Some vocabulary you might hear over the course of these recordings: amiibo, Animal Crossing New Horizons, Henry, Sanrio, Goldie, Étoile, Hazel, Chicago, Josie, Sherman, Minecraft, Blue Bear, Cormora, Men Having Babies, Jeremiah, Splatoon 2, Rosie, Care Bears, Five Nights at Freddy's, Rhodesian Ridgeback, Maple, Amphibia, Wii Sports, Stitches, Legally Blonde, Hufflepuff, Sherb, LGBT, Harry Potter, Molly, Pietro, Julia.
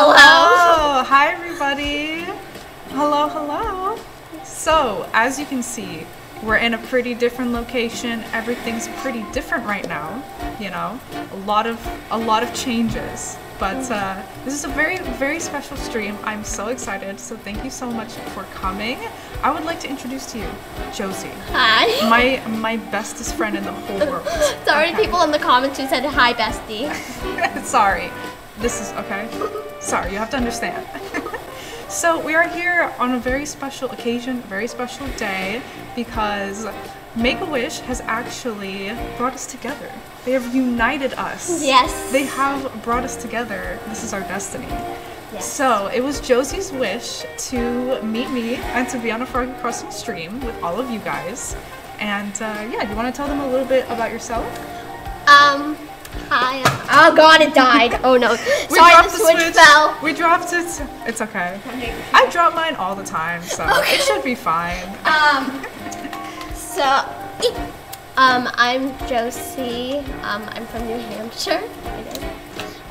Hello. Hello. Hi, everybody. Hello, hello. So, as you can see, we're in a pretty different location. Everything's pretty different right now. You know, a lot of changes. But this is a very, very special stream. I'm so excited. So thank you so much for coming. I would like to introduce to you Josie. Hi. My bestest friend in the whole world. Sorry, okay. People in the comments who said hi, bestie. Sorry. This is okay. Sorry, you have to understand. So we are here on a very special occasion, very special day, because Make-A-Wish has actually brought us together. They have united us. Yes. They have brought us together. This is our destiny. Yes. So it was Josie's wish to meet me and to be on a Froggy Crossing stream with all of you guys. And yeah, you want to tell them a little bit about yourself? Hi. Oh god, it died. Oh no. Sorry, the switch fell. We dropped it. It's okay. I drop mine all the time, so okay. It should be fine. So, I'm Josie. I'm from New Hampshire.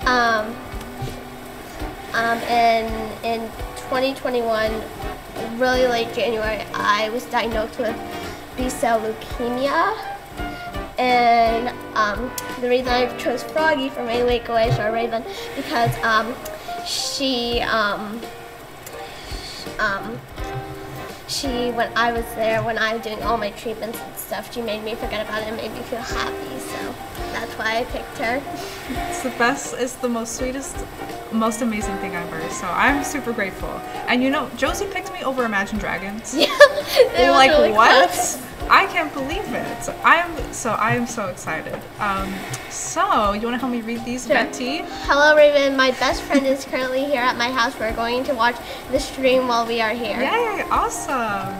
And in 2021, really late January, I was diagnosed with B-cell leukemia. And the reason I chose Froggy for my Make-A-Wish or Raven because she when I was there, when I was doing all my treatments and stuff, she made me forget about it and made me feel happy. So that's why I picked her. It's the best. It's the most sweetest, most amazing thing ever. So I'm super grateful. And you know, Josie picked me over Imagine Dragons. Yeah, like really what? Close. I can't believe it. I am so excited. So you want to help me read these, Betty? Sure. Hello, Raven. My best friend is currently here at my house. We're going to watch the stream while we are here. Yay! Awesome.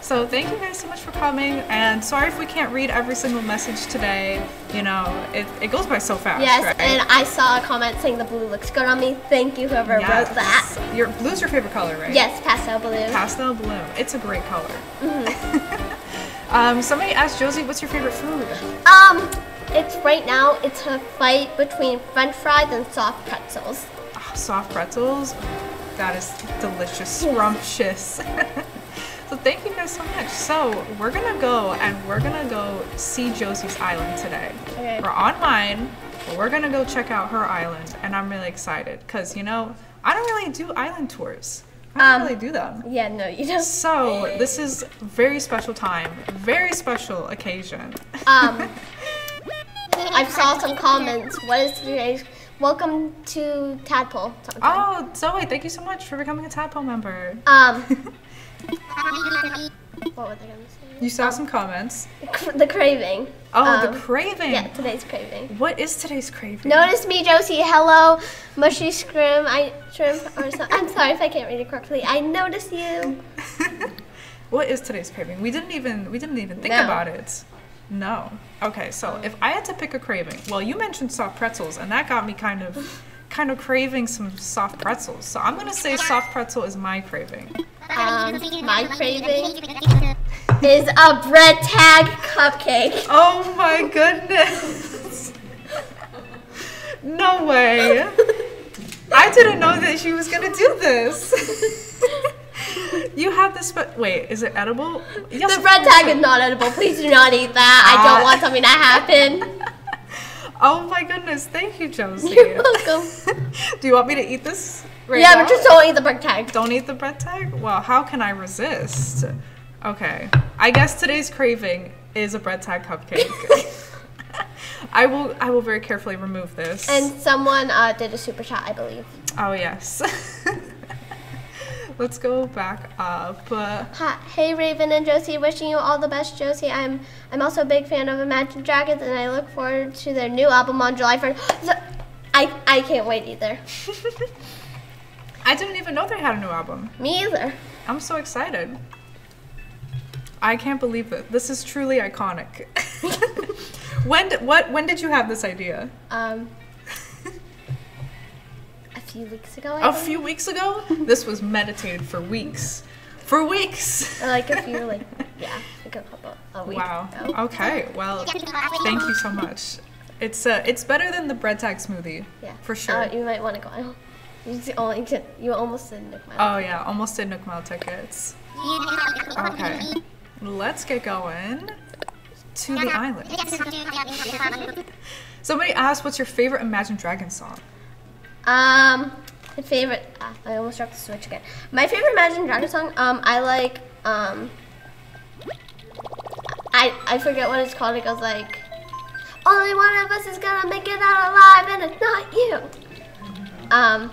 So thank you guys so much for coming. And sorry if we can't read every single message today. You know, it goes by so fast. Yes. Right? And I saw a comment saying the blue looks good on me. Thank you, whoever wrote that. Your blue's your favorite color, right? Yes, pastel blue. Pastel blue. It's a great color. Mm-hmm. Somebody asked Josie, what's your favorite food? It's right now, it's a fight between french fries and soft pretzels. Oh, soft pretzels? That is delicious, scrumptious. So thank you guys so much. So we're going to go and we're going to go see Josie's island today. Okay. We're on mine, but we're going to go check out her island. And I'm really excited because, you know, I don't really do island tours. I don't really do them. Yeah, no, you don't. So this is very special time, very special occasion. I saw some comments. What is today's? Welcome to Tadpole. Sometime. Oh, Zoe, thank you so much for becoming a Tadpole member. What was I gonna say? You saw some comments. The craving. Oh, the craving. Yeah, today's craving. What is today's craving? Notice me, Josie. Hello, mushy scrim. Shrimp or something. I'm sorry if I can't read it correctly. I notice you. What is today's craving? We didn't even think about it. No. Okay, so if I had to pick a craving, well, you mentioned soft pretzels, and that got me kind of craving some soft pretzels. So I'm gonna say soft pretzel is my craving. My craving is a bread tag cupcake. Oh my goodness. No way. I didn't know that she was gonna do this. You have this, but wait, is it edible? Yes, the bread tag is not edible. Please do not eat that. I don't want something to happen. Oh my goodness, thank you, Josie. You're welcome. Do you want me to eat this right now? Yeah, but just don't eat the bread tag. Don't eat the bread tag? Well, how can I resist? Okay, I guess today's craving is a bread tag cupcake. I will very carefully remove this. And someone did a super chat, I believe. Oh, yes. Let's go back up. Hey, Raven and Josie, wishing you all the best, Josie. I'm also a big fan of Imagine Dragons, and I look forward to their new album on July 1st. So, I can't wait either. I didn't even know they had a new album. Me either. I'm so excited. I can't believe it. This is truly iconic. When did you have this idea? Weeks ago, a few weeks ago. This was meditated for weeks. For weeks. Like a few, like, yeah, like a couple of weeks. Wow. Ago. Okay. Well, thank you so much. It's better than the bread tag smoothie. Yeah. For sure. You might want to go. You almost said Nook Mile. Oh yeah, almost said Nook Mile tickets. Okay, let's get going to the island. Somebody asked, what's your favorite Imagine Dragons song? My favorite, I almost dropped the switch again. My favorite Imagine Dragons song, I like, I forget what it's called. It goes like, only one of us is gonna make it out alive and it's not you. And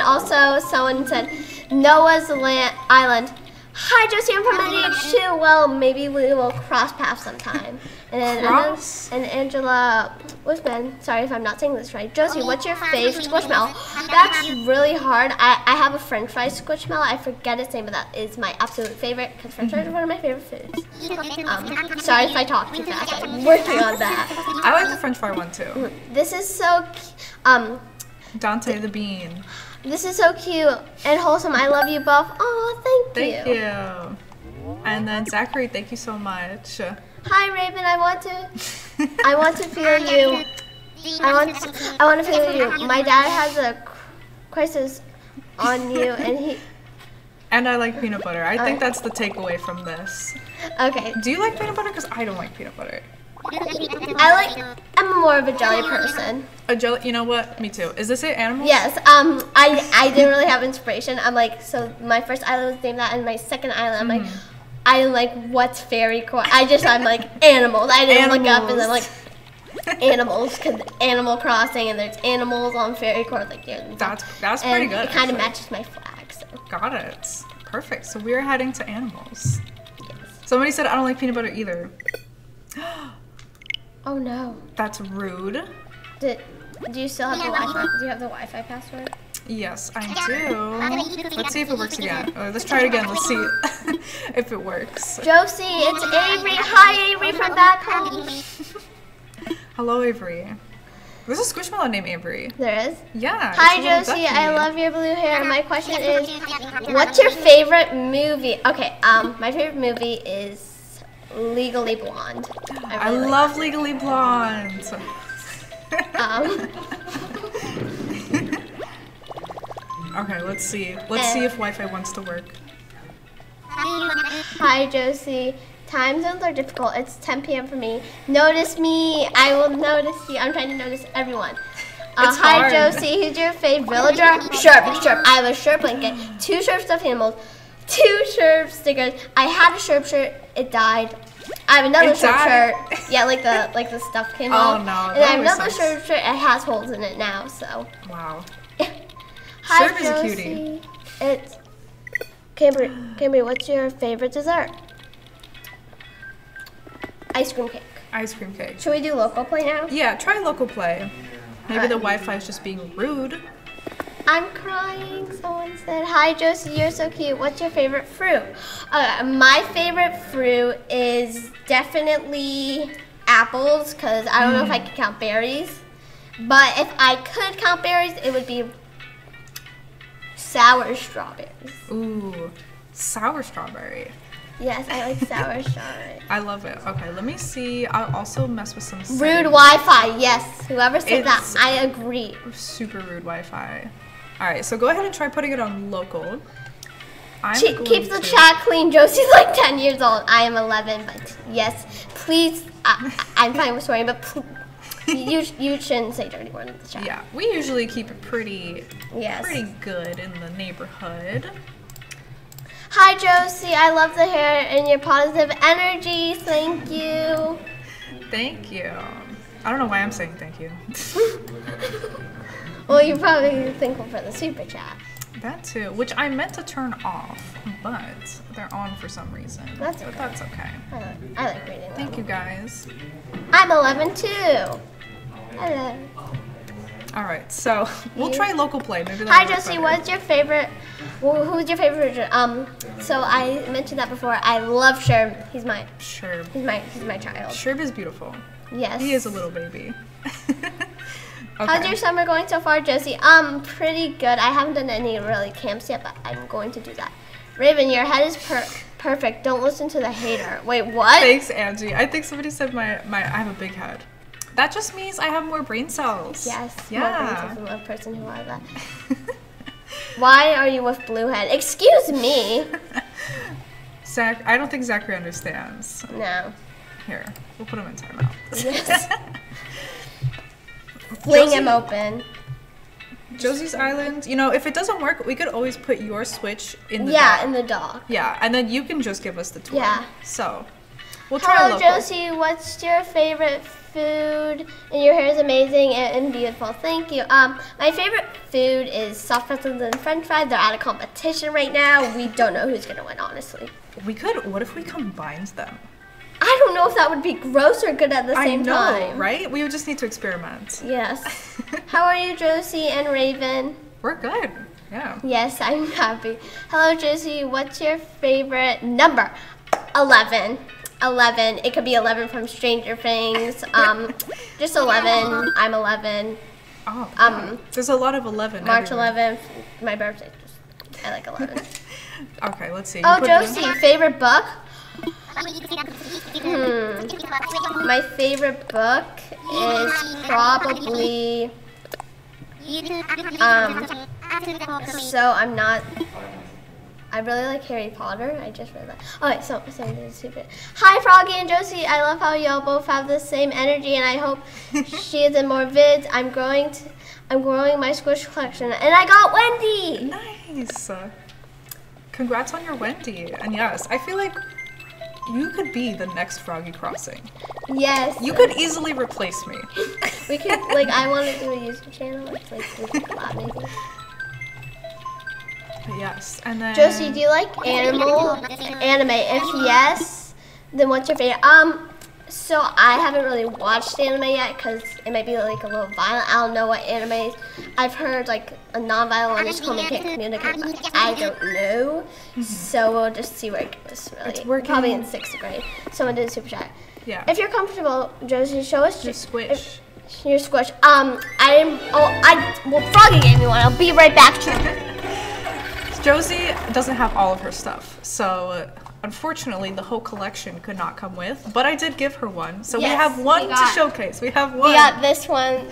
also someone said, Noah's Island. Hi, Josie, I'm from NH2. Well, maybe we will cross paths sometime. And then Angela Bushman, sorry if I'm not saying this right. Josie, what's your favorite squishmallow? That's really hard. I have a french fry squishmallow. I forget its name, but that is my absolute favorite because french fries are one of my favorite foods. Sorry if I talk too fast. I'm working on that. I like the french fry one too. This is so Dante the bean. This is so cute and wholesome. I love you both. Oh, thank you. Thank you. And then Zachary, thank you so much. Hi, Raven. I want to feel you. I want to feel you. My dad has a crisis on you, and he. And I like peanut butter. I think that's the takeaway from this. Okay. Do you like peanut butter? Because I don't like peanut butter. I'm more of a jelly person. A jelly, you know what? Me too. Is this it, animals? Yes. I didn't really have inspiration. I'm like, so my first island was named that, and my second island, I'm like, I like what's fairy corn? I'm like animals. I didn't look up, and I'm like animals because Animal Crossing, and there's animals on fairy corn. Like yeah, that's pretty good. It kind of matches my flag. So. Got it. Perfect. So we're heading to animals. Yes. Somebody said I don't like peanut butter either. Oh no. That's rude. Do you still have the Wi-Fi? Do you have the Wi-Fi password? Yes, I do. Let's see if it works again. Let's try it again. Let's see if it works. Josie, it's Avery. Hi, Avery from back home. Hello, Avery. There's a squishmallow named Avery. There is? Yeah. Hi, Josie. I love your blue hair. My question is, what's your favorite movie? Okay, my favorite movie is Legally Blonde. I really love Legally Blonde. Okay, let's see. Let's see if Wi-Fi wants to work. Hi, Josie. Time zones are difficult. It's 10 p.m. for me. Notice me. I will notice you. I'm trying to notice everyone. Hi, Josie. Who's your favorite villager? Sherb. I have a Sherb blanket, 2 Sherb stuffed animals, 2 Sherb stickers. I had a Sherb shirt. It died. I have another Sherb shirt. Yeah, like the stuff came off. Oh no! And I have another Sherb shirt. It has holes in it now. So. Wow. Hi, Sherb is a cutie. It's Cambry. What's your favorite dessert? Ice cream cake. Ice cream cake. Should we do local play now? Yeah, try local play. Maybe the Wi-Fi is just being rude. I'm crying. Someone said, hi, Josie, you're so cute. What's your favorite fruit? My favorite fruit is definitely apples, because I don't know if I can count berries. But if I could count berries, it would be sour strawberries. Ooh, sour strawberry. Yes, I like sour strawberry. I love it. Okay, let me see. I'll also mess with some rude Wi-Fi, yes. Whoever said that, I agree. Super rude Wi-Fi. All right, so go ahead and try putting it on local. She keeps the chat clean. Josie's like 10 years old. I am 11, but yes, please. I'm fine with swearing, but you shouldn't say dirty word in the chat. Yeah, we usually keep it pretty good in the neighborhood. Hi, Josie. I love the hair and your positive energy. Thank you. Thank you. I don't know why I'm saying thank you. Well, you're probably thankful for the super chat. That too, which I meant to turn off, but they're on for some reason. That's okay. But that's okay. I like reading them. Thank you, guys. I'm 11 too. Hello. All right, so we'll try local play. Maybe hi, Josie. What's your favorite? Well, who's your favorite? So I mentioned that before. I love Sherb. He's my Sherb. He's my child. Sherb is beautiful. Yes. He is a little baby. Okay. How's your summer going so far, Josie? Pretty good. I haven't done any really camps yet, but I'm going to do that. Raven, your head is perfect. Don't listen to the hater. Wait, what? Thanks, Angie. I think somebody said I have a big head. That just means I have more brain cells. Yes. Yeah. More brain cells than the person who has that. Why are you with Bluehead? Excuse me. Zach, I don't think Zachary understands. No. Here, we'll put him in timeout. Yes. Fling him open. Josie's Island, you know, if it doesn't work, we could always put your Switch in the dock. Yeah, in the dock. Yeah, and then you can just give us the tour. Yeah. So, we'll try a local. Hello, Josie. What's your favorite food? And your hair is amazing and beautiful. Thank you. My favorite food is soft pretzels and french fries. They're at a competition right now. We don't know who's going to win, honestly. We could, what if we combined them? I don't know if that would be gross or good at the same time. I know, right? We would just need to experiment. Yes. How are you, Josie and Raven? We're good. Yeah. Yes, I'm happy. Hello, Josie. What's your favorite number? 11. 11. It could be 11 from Stranger Things. Just 11. I'm 11. Oh. There's a lot of 11. March 11th. My birthday. I like 11. Okay. Let's see. Oh, Josie. Favorite book? My favorite book is probably, I really like Harry Potter, I just read that. Okay, so stupid. Hi Froggy and Josie, I love how y'all both have the same energy and I hope she is in more vids. I'm growing my Squish collection and I got Wendy! Nice! Congrats on your Wendy, and yes, I feel like you could be the next Froggy Crossing. Yes. You could easily replace me. We could, like, I want to do a YouTube channel. It's like, maybe. Yes, and then... Josie, do you like anime? If yes, then what's your favorite? So I haven't really watched anime yet because it might be, like, a little violent. I don't know what anime is. I've heard, like, a non-violent one is called I Can't Communicate, but I don't know. So we'll just see where it goes, really. It's working. Probably in 6th grade. Someone did a super chat. Yeah. If you're comfortable, Josie, show us your Squish. Your Squish. Well, Froggy gave me one. I'll be right back to you. Josie doesn't have all of her stuff, so... Unfortunately, the whole collection could not come with, but I did give her one. So yes, we have one to showcase. We have one. We got this one,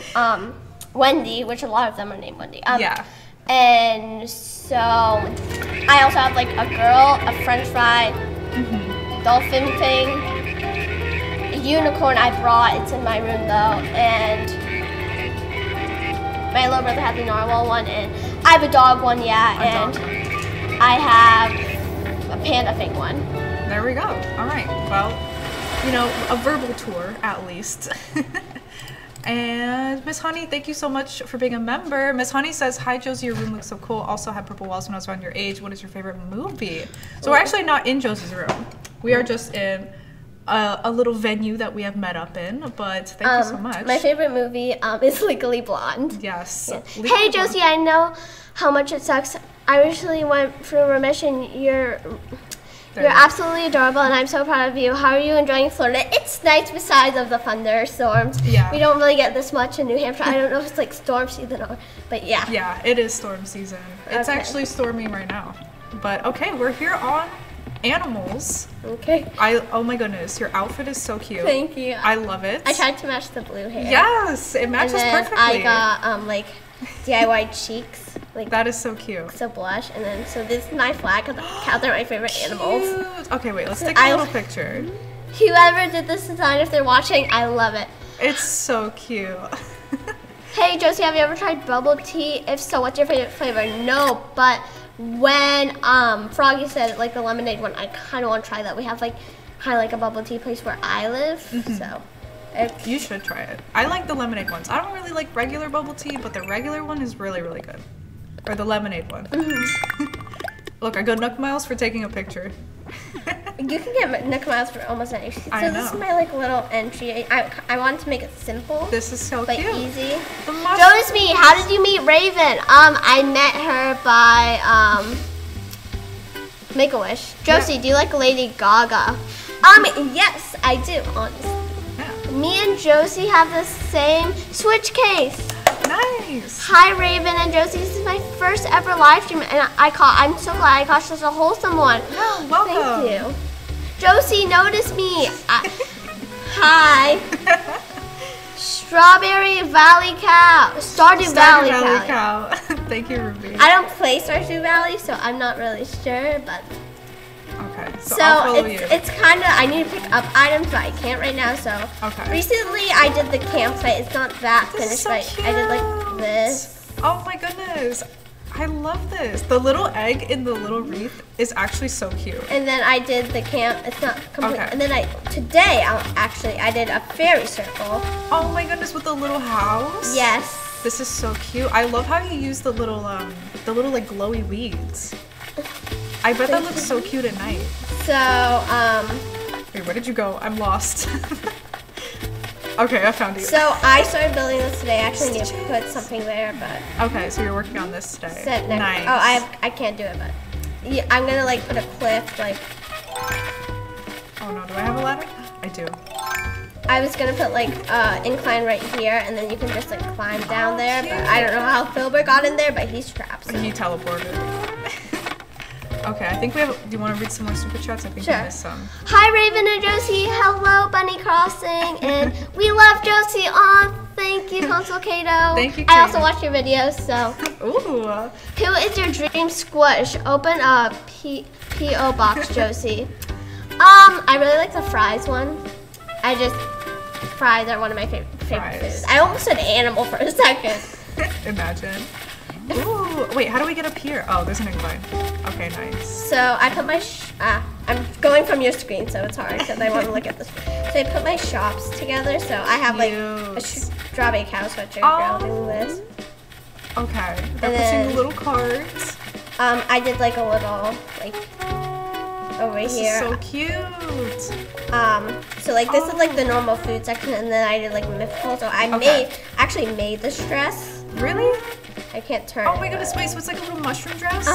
Wendy, which a lot of them are named Wendy. Yeah. And so I also have like a girl, a french fry, dolphin thing, a unicorn I brought. It's in my room though. And my little brother had the narwhal one, and I have a dog one, I have a panda thing one. There we go. All right. Well, you know, a verbal tour at least. And Miss Honey, thank you so much for being a member. Miss Honey says, hi Josie, your room looks so cool. Also had purple walls when I was around your age. What is your favorite movie? So we're actually not in Josie's room. We are just in a little venue that we have met up in, but thank you so much. My favorite movie is Legally Blonde. Yes. Yes. Hey Josie, I know how much it sucks. I recently went through remission. You're absolutely adorable, and I'm so proud of you. How are you enjoying Florida? It's nice besides of the thunderstorms. Yeah. We don't really get this much in New Hampshire. I don't know if it's like storm season or, but yeah. Yeah, it is storm season. It's actually stormy right now. But okay, we're here on animals. Okay. Oh my goodness, your outfit is so cute. Thank you. I love it. I tried to match the blue hair. Yes, it matches perfectly. I got like DIY cheeks. Like, that is so cute. So blush, and then so this is my flag because cows are my favorite animals. Okay, wait, let's take a little picture. Whoever did this design, if they're watching, I love it. It's so cute. Hey Josie, have you ever tried bubble tea? If so, what's your favorite flavor? No, but when Froggy said like the lemonade one, I kind of want to try that. We have like kind of like a bubble tea place where I live, so. You should try it. I like the lemonade ones. I don't really like regular bubble tea, but the regular one is really, really good. Or the lemonade one. Look, I got Nook Miles for taking a picture. You can get Nook Miles for almost anything. So this is my like little entry. I wanted to make it simple. This is so cute. But easy. Notice me. How did you meet Raven? I met her by Make-A-Wish. Josie, do you like Lady Gaga? Yes, I do. Honestly. Yeah. Me and Josie have the same Switch case. Nice. Hi Raven and Josie, this is my first ever live stream and I'm so glad I caught such a wholesome one. Oh, welcome. Thank you. Josie, notice me. Hi. Strawberry Valley Cow. Stardew Valley Cow. Thank you, Ruby. I don't play Stardew Valley, so I'm not really sure, but... Okay, so I'll follow you. It's kind of, I need to pick up items, but I can't right now, so... Okay. Recently, I did the campsite. It's not that finished, but so I did like this. Oh my goodness. I love this. The little egg in the little wreath is actually so cute. And then I did the camp. It's not complete. Okay. And then today I did a fairy circle. Oh my goodness, with the little house? Yes. This is so cute. I love how you use the little like glowy weeds. I bet that looks so cute at night. So, wait, where did you go? I'm lost. Okay, I found you. So I started building this today. I actually need to put something there, but... Okay, so you're working on this today. Set next. Nice. Oh, I can't do it, but... Yeah, I'm gonna, like, put a cliff, like... Oh, no, do I have a ladder? I do. I was gonna put, like, incline right here, and then you can just, like, climb down there, but I don't know how Filbert got in there, but he's trapped, so. He teleported. Okay, I think we have... Do you want to read some more Super Chats? I think we missed some. Hi, Raven and Josie. Hello, Bunny Crossing. And we love Josie. Aw, thank you, Consul Kato. Thank you, Kato. I also watch your videos, so... Ooh. Who is your dream squish? Open a P.O. box, Josie. I really like the fries one. I just... Fries are one of my favorite foods. I almost said animal for a second. Imagine. Ooh, wait, how do we get up here? Oh, there's an incline. Okay, nice. So I put my, I'm going from your screen, so it's hard because I want to look at this. So I put my shops together, so I have like a strawberry cow sweatshirt doing this. Okay, they're pushing the little cards. I did like a little, like, over here. So cute. So like this is like the normal food section, and then I did like mythical, so I actually made this dress. Really? I can't turn it. Oh my goodness, wait, so it's like a little mushroom dress?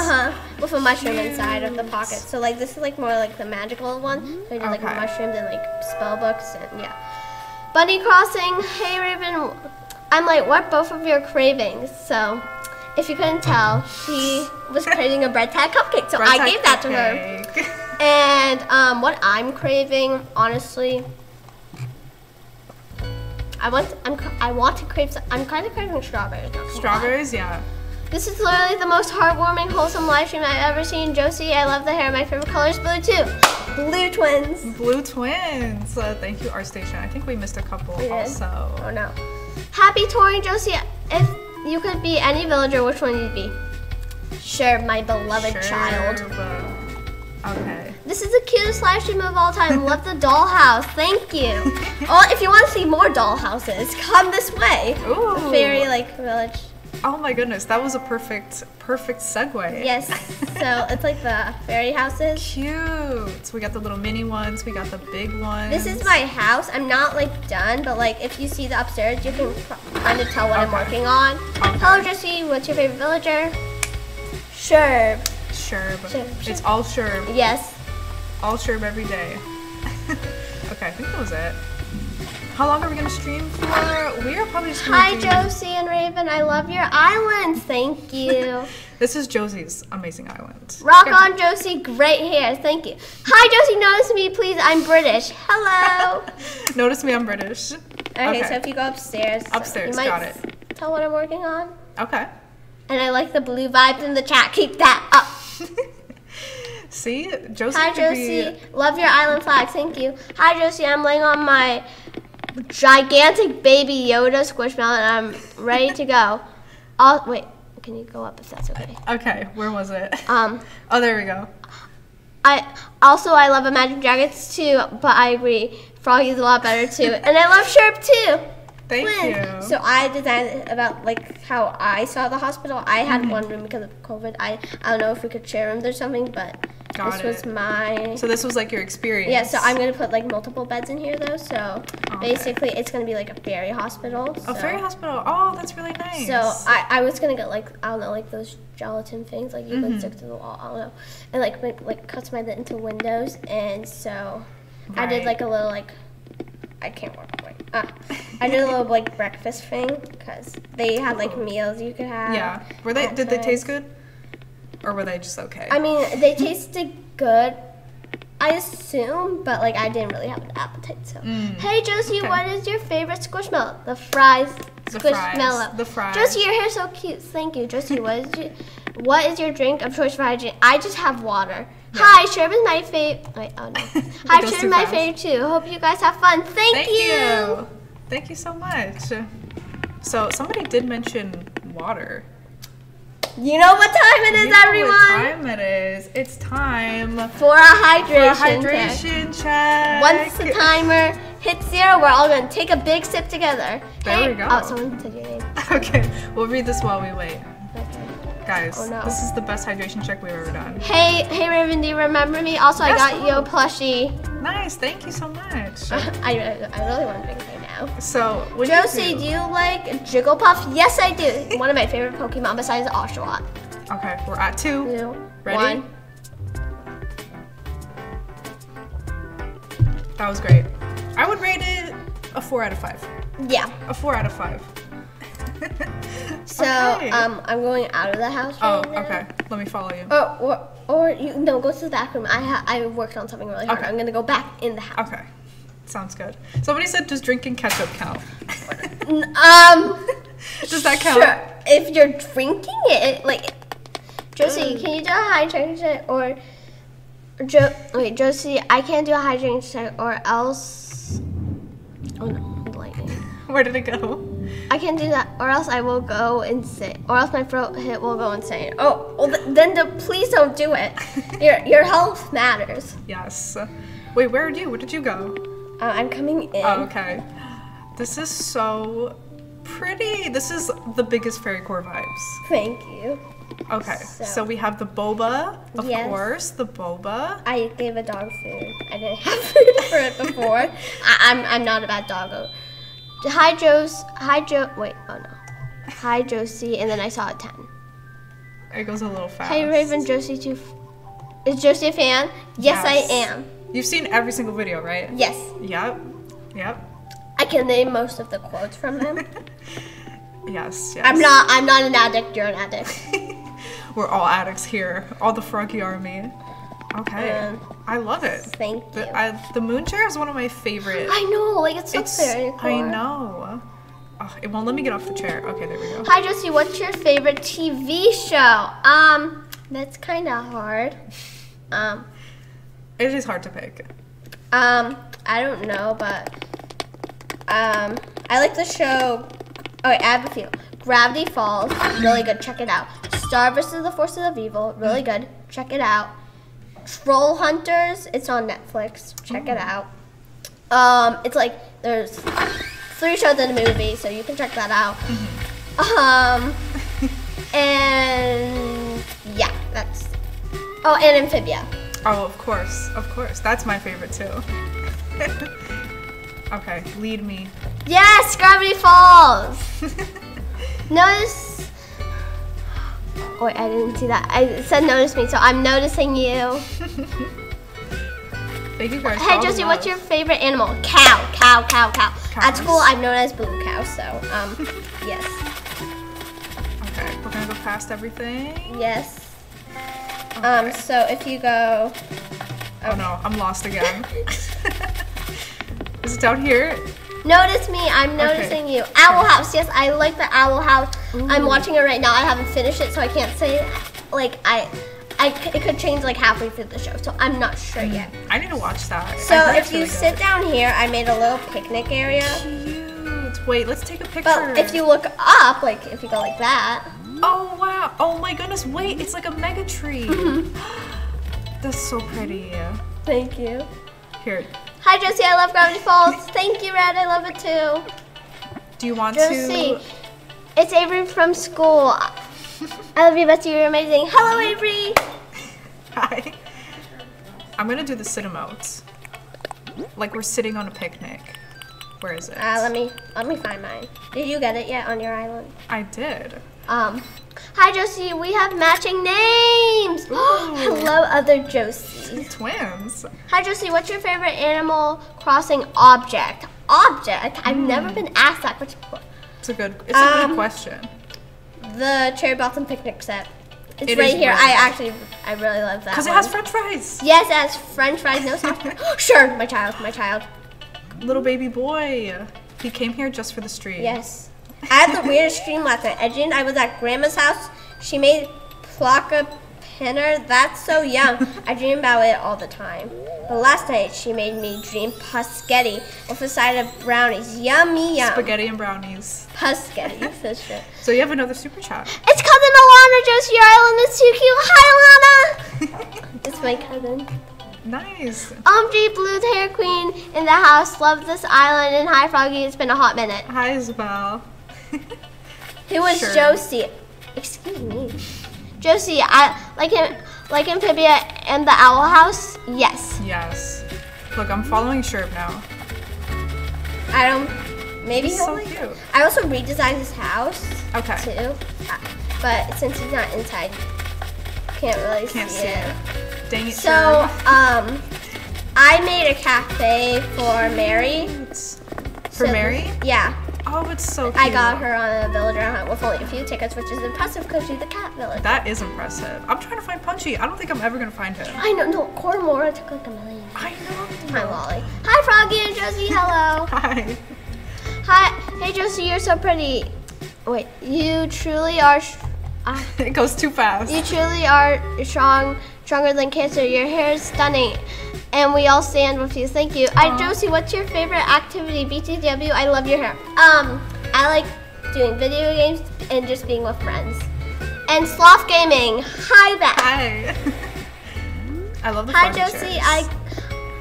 With a mushroom inside of the pocket. So like this is like more like the magical one. So I did like mushrooms and like spell books and yeah. Bunny Crossing, hey Raven. I'm like, what both of your cravings? So if you couldn't tell, she was craving a bread tag cupcake. So I gave that to her. And what I'm craving, honestly, I'm kind of craving strawberries. Strawberries, yeah. This is literally the most heartwarming, wholesome live stream I've ever seen. Josie, I love the hair. My favorite color is blue too. Blue twins. Blue twins. Thank you, ArtStation. I think we missed a couple also. Oh no. Happy touring, Josie. If you could be any villager, which one would you be? Sure, my beloved child. Okay. This is the cutest live stream of all time. Love the dollhouse. Thank you. Well, if you want to see more dollhouses, come this way. Ooh. The fairy like village. Oh my goodness, that was a perfect segue. Yes. So it's like the fairy houses. Cute. So we got the little mini ones. We got the big ones. This is my house. I'm not like done, but like if you see the upstairs, you can kind of tell what I'm working on. Okay. Hello, Jessie. What's your favorite villager? Sure. Sherb. It's all Sherb. Yes. All Sherb every day. Okay, I think that was it. How long are we gonna stream for? We are probably just gonna Josie and Raven, I love your islands. Thank you. This is Josie's amazing island. Rock on, Josie. Great hair. Thank you. Hi, Josie. Notice me, please. I'm British. Hello. Notice me. I'm British. Okay, so if you go upstairs. Upstairs. You might got it. Tell what I'm working on. Okay. And I like the blue vibes in the chat. Keep that up. See, Josie. Hi, Josie. Love your island flags. Thank you. Hi, Josie. I'm laying on my gigantic baby Yoda squishmallow, and I'm ready to go. Wait. Can you go up if that's okay? Okay. Where was it? Oh, there we go. I love Imagine Dragons too, but I agree, Froggy's a lot better too, and I love Sherb too. Thank you. So I designed about like how I saw the hospital. I had one room because of COVID. I don't know if we could share rooms or something, but this was my... So this was like your experience. Yeah, so I'm going to put like multiple beds in here though. So basically it's going to be like a fairy hospital. So. A fairy hospital. Oh, that's really nice. So I was going to get like, I don't know, like those gelatin things like you can stick to the wall, I don't know. And like customize it into windows. And so I did like a little like... I can't work away. I did a little like breakfast thing because they had like meals you could have. Yeah. Were they? Did they taste good? Or were they just okay? I mean, they tasted good, I assume, but like I didn't really have an appetite. So. Hey Josie, what is your favorite squishmallow? The fries. Squishmallow. The fries. Josie, your hair's so cute. Thank you. Josie, what is your drink of choice for hygiene? I just have water. Yeah. Hi, Sherb is my fave. Wait, oh no. Hi, Sherb is my fave too. Hope you guys have fun. Thank you. Thank you so much. So somebody did mention water. You know what time it is, everyone. What time it is? It's time for a hydration check. Once the timer hits zero, we're all gonna take a big sip together. There we go. Oh, someone said your name. Okay, we'll read this while we wait. Guys, this is the best hydration check we've ever done. Hey, Raven, do you remember me? Also, yes, I got you a plushie. Nice, thank you so much. I really want to drink right now. So, Josie, do you like Jigglypuff? Yes, I do. One of my favorite Pokemon besides Oshawott. Okay, we're at two. Ready? One. That was great. I would rate it a 4 out of 5. Yeah. A 4 out of 5. So okay. I'm going out of the house. Right now. Let me follow you. Or you go to the back room. I worked on something really hard. Okay. I'm gonna go back in the house. Okay, sounds good. Somebody said, does drinking ketchup count? Does that count? Sure. If you're drinking it, like Josie, can you do a hydration check Josie, I can't do a hydration check or else. Oh no, the lightning. Where did it go? I can't do that, or else I will go insane. Or else my throat hit will go insane. Oh, well, please don't do it. Your health matters. Yes. Wait, where did you go? I'm coming in. Oh, okay. This is so pretty. This is the biggest fairy core vibes. Thank you. Okay, so we have the boba, of course, the boba. I gave a dog food. I didn't have food for it before. I'm not a bad doggo. Hi Josie, and then I saw a 10. It goes a little fast. Hey Raven, Josie too. Is Josie a fan? Yes, I am. You've seen every single video, right? Yes. Yep. I can name most of the quotes from them. Yes. I'm not an addict, you're an addict. We're all addicts here, all the Froggy army. Okay, I love it. Thank you. The moon chair is one of my favorites. I know, like it's very cool. I know. Oh, it won't let me get off the chair. Okay, there we go. Hi, Josie, what's your favorite TV show? That's kind of hard. It is hard to pick. I don't know, but I like the show. Oh, wait, I have a few. Gravity Falls, really good. Check it out. Star vs. the Forces of Evil, really good. Check it out. Troll Hunters, it's on Netflix. Check it out. It's like there's 3 shows in a movie, so you can check that out. And yeah, that's. Oh, and Amphibia. Oh, of course, that's my favorite too. Okay, lead me. Yes, Gravity Falls. Notice. Oh, wait, I didn't see that. I said notice me, so I'm noticing you. Thank you guys. Hey, Josie, what's your favorite animal? Cow, cow, cow, cow. Cows. At school, I'm known as Blue Cow, so, yes. Okay, we're gonna go past everything. Yes. Okay. So if you go... Okay. Oh no, I'm lost again. Is it down here? Notice me, I'm noticing you. Owl House, yes, I like the Owl House. Ooh. I'm watching it right now. I haven't finished it, so I can't say it. Like it could change like halfway through the show, so I'm not sure yet. I need to watch that. So if you sit down here, I made a little picnic area. Cute. Wait, let's take a picture. But if you look up, like if you go like that. Oh wow! Oh my goodness! Wait, it's like a mega tree. That's so pretty. Thank you. Here. Hi Josie, I love Gravity Falls. Thank you, Red, I love it too. Do you want Josie, it's Avery from school. I love you, Betsy, you're amazing. Hello, Avery. Hi. I'm gonna do the sit emotes. Like we're sitting on a picnic. Where is it? Let me find mine. Did you get it yet on your island? I did. Hi Josie, we have matching names. Hello other Josie. Twins. Hi Josie, what's your favorite Animal Crossing object? I've never been asked that question before. It's a good question. The cherry blossom picnic set. It's right here. Really I really love that. Because it has French fries. Yes, it has French fries, no sauce. Sure, my child. Little baby boy. He came here just for the stream. Yes. I had the weirdest dream last night. I dreamed I was at Grandma's house. She made placa pinner. That's so yum. I dream about it all the time. But last night, she made me dream paschetti with a side of brownies. Yummy, yum. Spaghetti and brownies. Paschetti, for sure. So you have another super chat. It's cousin Alana Josie Island. It's too cute. Hi, Alana. It's my cousin. Nice. OMG, Blue's hair queen in the house. Love this island. And hi, Froggy. It's been a hot minute. Hi, Isabel. Who is sure. Josie? Excuse me. Josie, I like Amphibia and the Owl House? Yes. Yes. Look, I'm following Sherb now. I don't... Maybe he's so like, cute. I also redesigned his house. Okay. Too. But since he's not inside, can't really see it. Dang it, so, I made a cafe for Mary. For Mary? Yeah. Oh, it's so cute. I got her on a villager hunt with only a few tickets, which is impressive because she's a cat villager. That is impressive. I'm trying to find Punchy. I don't think I'm ever going to find him. I know. No, Cormora took like a million. I know. Hi, Molly. Hi, Froggy and Josie. Hello. Hi. Hi. Hey, Josie, you're so pretty. Wait, you truly are... It goes too fast. You truly are strong... Stronger than cancer. Your hair is stunning, and we all stand with you. Thank you. Aww. Josie, what's your favorite activity? BTW, I love your hair. I like doing video games and just being with friends. And sloth gaming. Hi, Beth. Hi. I love the Hi, Josie. Chairs.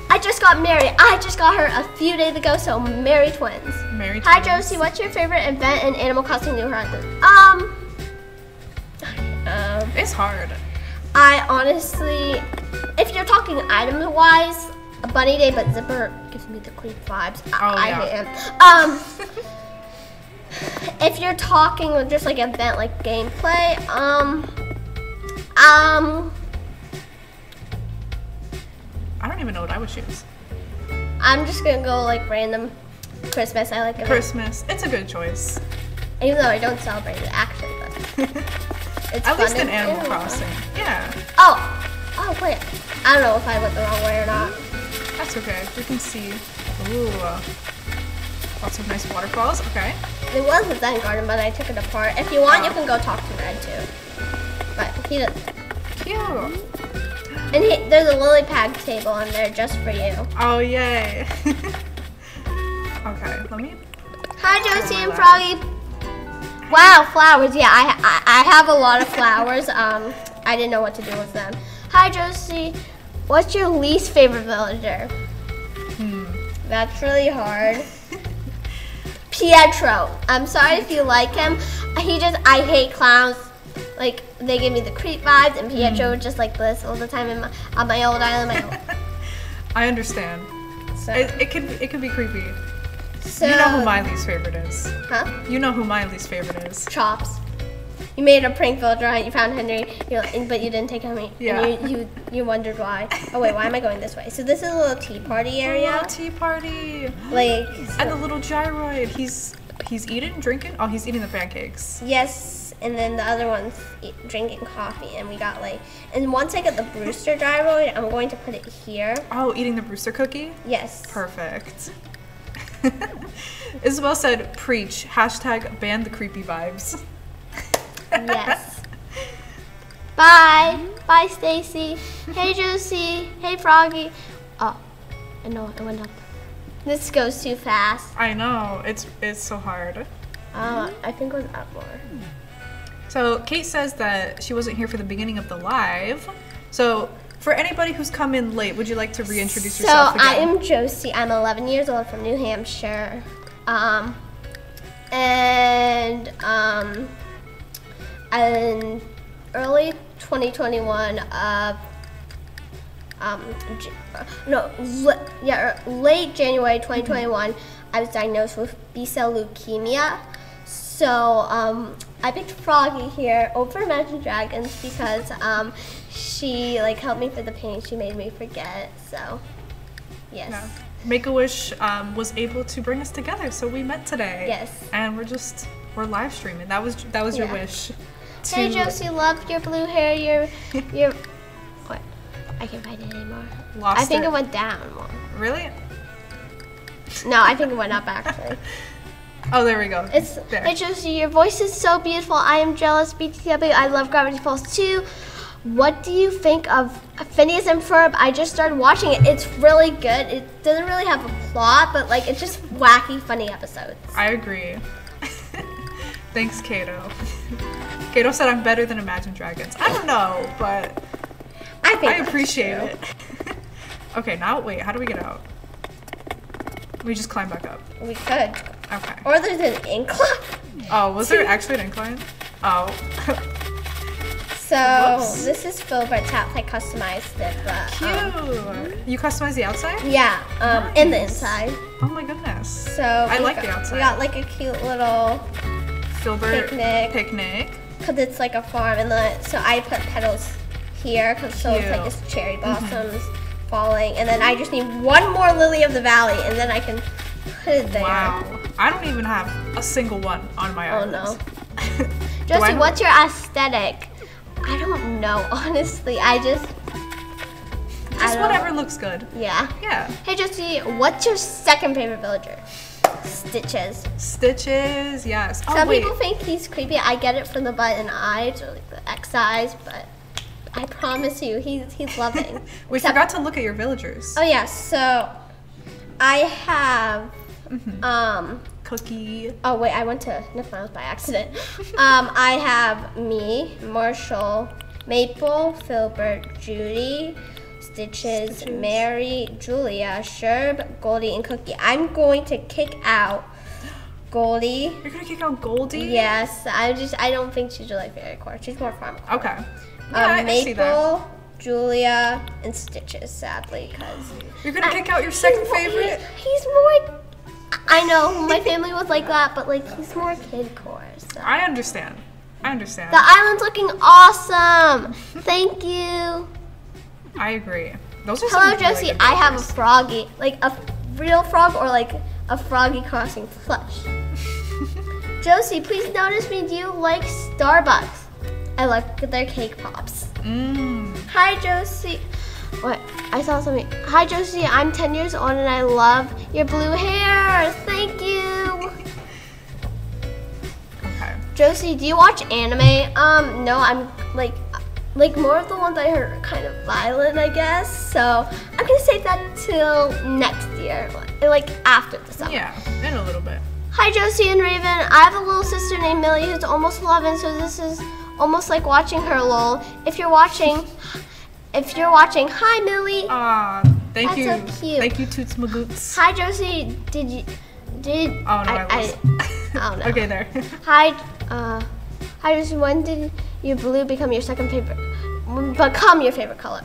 I just got married. I just got her a few days ago, so Mary twins. Mary twins. Hi, Josie. What's your favorite event in Animal Crossing New Horizons? It's hard. I honestly, if you're talking item-wise, a bunny day, but Zipper gives me the creep vibes. I hate him. If you're talking just like event, like gameplay, I don't even know what I would choose. I'm just gonna go like random Christmas. I like Christmas. It's a good choice. Even though I don't celebrate it, actually, but. It's at least in Animal Crossing. Yeah. Oh, wait. I don't know if I went the wrong way or not. That's okay. We can see. Ooh. Lots of nice waterfalls. Okay. It was a Zen garden, but I took it apart. If you want, you can go talk to Red, too. But he doesn't. Cute. And there's a lily pad table on there just for you. Oh, yay. Okay. Let me... Hi, Josie and Froggy. Wow, flowers. Yeah, I have a lot of flowers. I didn't know what to do with them. Hi, Josie. What's your least favorite villager? That's really hard. Pietro. I'm sorry if you like him. I hate clowns. Like, they give me the creep vibes, and Pietro was just like this all the time on my old island. I understand. So. It can be creepy. So, you know who my least favorite is. Huh? You know who my least favorite is. Chops. You made a prank villager hunt, you found Henry, but you didn't take Henry. Yeah. And you wondered why. Oh wait, why am I going this way? So this is a little tea party area. Oh, tea party. Like. And the little gyroid. He's eating, drinking. Oh, he's eating the pancakes. Yes, and then the other one's drinking coffee, and we got like. And once I get the Brewster gyroid, I'm going to put it here. Oh, eating the Brewster cookie. Yes. Perfect. Isabel said, preach, hashtag ban the creepy vibes. Yes. Bye. Bye, Stacy. Hey, Josie. Hey, Froggy. Oh, I know, it went up. This goes too fast. I know, it's so hard. I think it was up more. So Kate says that she wasn't here for the beginning of the live. So. For anybody who's come in late, would you like to reintroduce yourself again? I am Josie. I'm 11 years old from New Hampshire. In early 2021 late January 2021, I was diagnosed with B-cell leukemia. So, I picked Froggy here over Imagine Dragons because, she like helped me through the pain. She made me forget. So, yes. Yeah. Make-A-Wish was able to bring us together, so we met today. Yes. And we're live streaming. That was your wish. Hey Josie, love your blue hair. Your what? I can't find it anymore. Lost. I think it went down more. Really? No, I think it went up actually. Oh, there we go. It's there. It shows you your voice is so beautiful. I am jealous. BTW, I love Gravity Falls too. What do you think of Phineas and Ferb? I just started watching it. It's really good. It doesn't really have a plot, but like it's just wacky, funny episodes. I agree. Thanks, Kato. Kato said I'm better than Imagine Dragons. I don't know, but I appreciate it. Okay, now wait. How do we get out? We just climb back up. We could. Okay. Or there's an incline. Oh, was there actually an incline? Oh. So whoops. This is Filbert's house. I customized it. But, cute. You customized the outside? Yeah, nice. And the inside. Oh my goodness. So I like the outside. We got like a cute little Filbert picnic. Cause it's like a farm, and then so I put petals here, cause so it's like this cherry blossoms falling, and then I just need one more lily of the valley, and then I can put it there. Wow, I don't even have a single one on my own. Oh no. Josie, what's your aesthetic? I don't know, honestly. Just whatever looks good. Yeah. Yeah. Hey, Josie, what's your second favorite villager? Stitches. Stitches, yes. Oh, some people think he's creepy. I get it from the button eyes or like the X eyes, but I promise you, he's loving. We forgot to look at your villagers. Oh yeah. So I have Cookie. Oh wait, I went to Nick Miles by accident. I have me, Marshall, Maple, Filbert, Judy, Stitches, Mary, Julia, Sherb, Goldie, and Cookie. I'm going to kick out Goldie. You're gonna kick out Goldie? Yes. I don't think she's really fairycore. She's more farmcore. Okay. Yeah, Maple, I see that. Julia, and Stitches. Sadly, because you're gonna kick out your second favorite. He's more. I know, my family was like that, but like he's more kid-core. So. I understand. I understand. The island's looking awesome. Thank you. I agree. Those are hello, Josie. Really I have a froggy, like a real frog or like a Froggy Crossing plush. Josie, please notice me. Do you like Starbucks? I like their cake pops. Hi, Josie. What? I saw something. Hi, Josie. I'm 10 years old and I love your blue hair. Thank you. Okay. Josie, do you watch anime? No, I'm like more of the ones I heard are kind of violent, I guess. So I'm gonna save that till next year, like after the summer. Yeah, in a little bit. Hi, Josie and Raven. I have a little sister named Millie who's almost 11, so this is almost like watching her. Lol. If you're watching, hi Millie. Ah, thank you. That's so cute. Thank you, Toots Magoots. Hi Josie. Did oh no, I don't know. Okay, there. Hi Josie. When did your blue become your favorite color?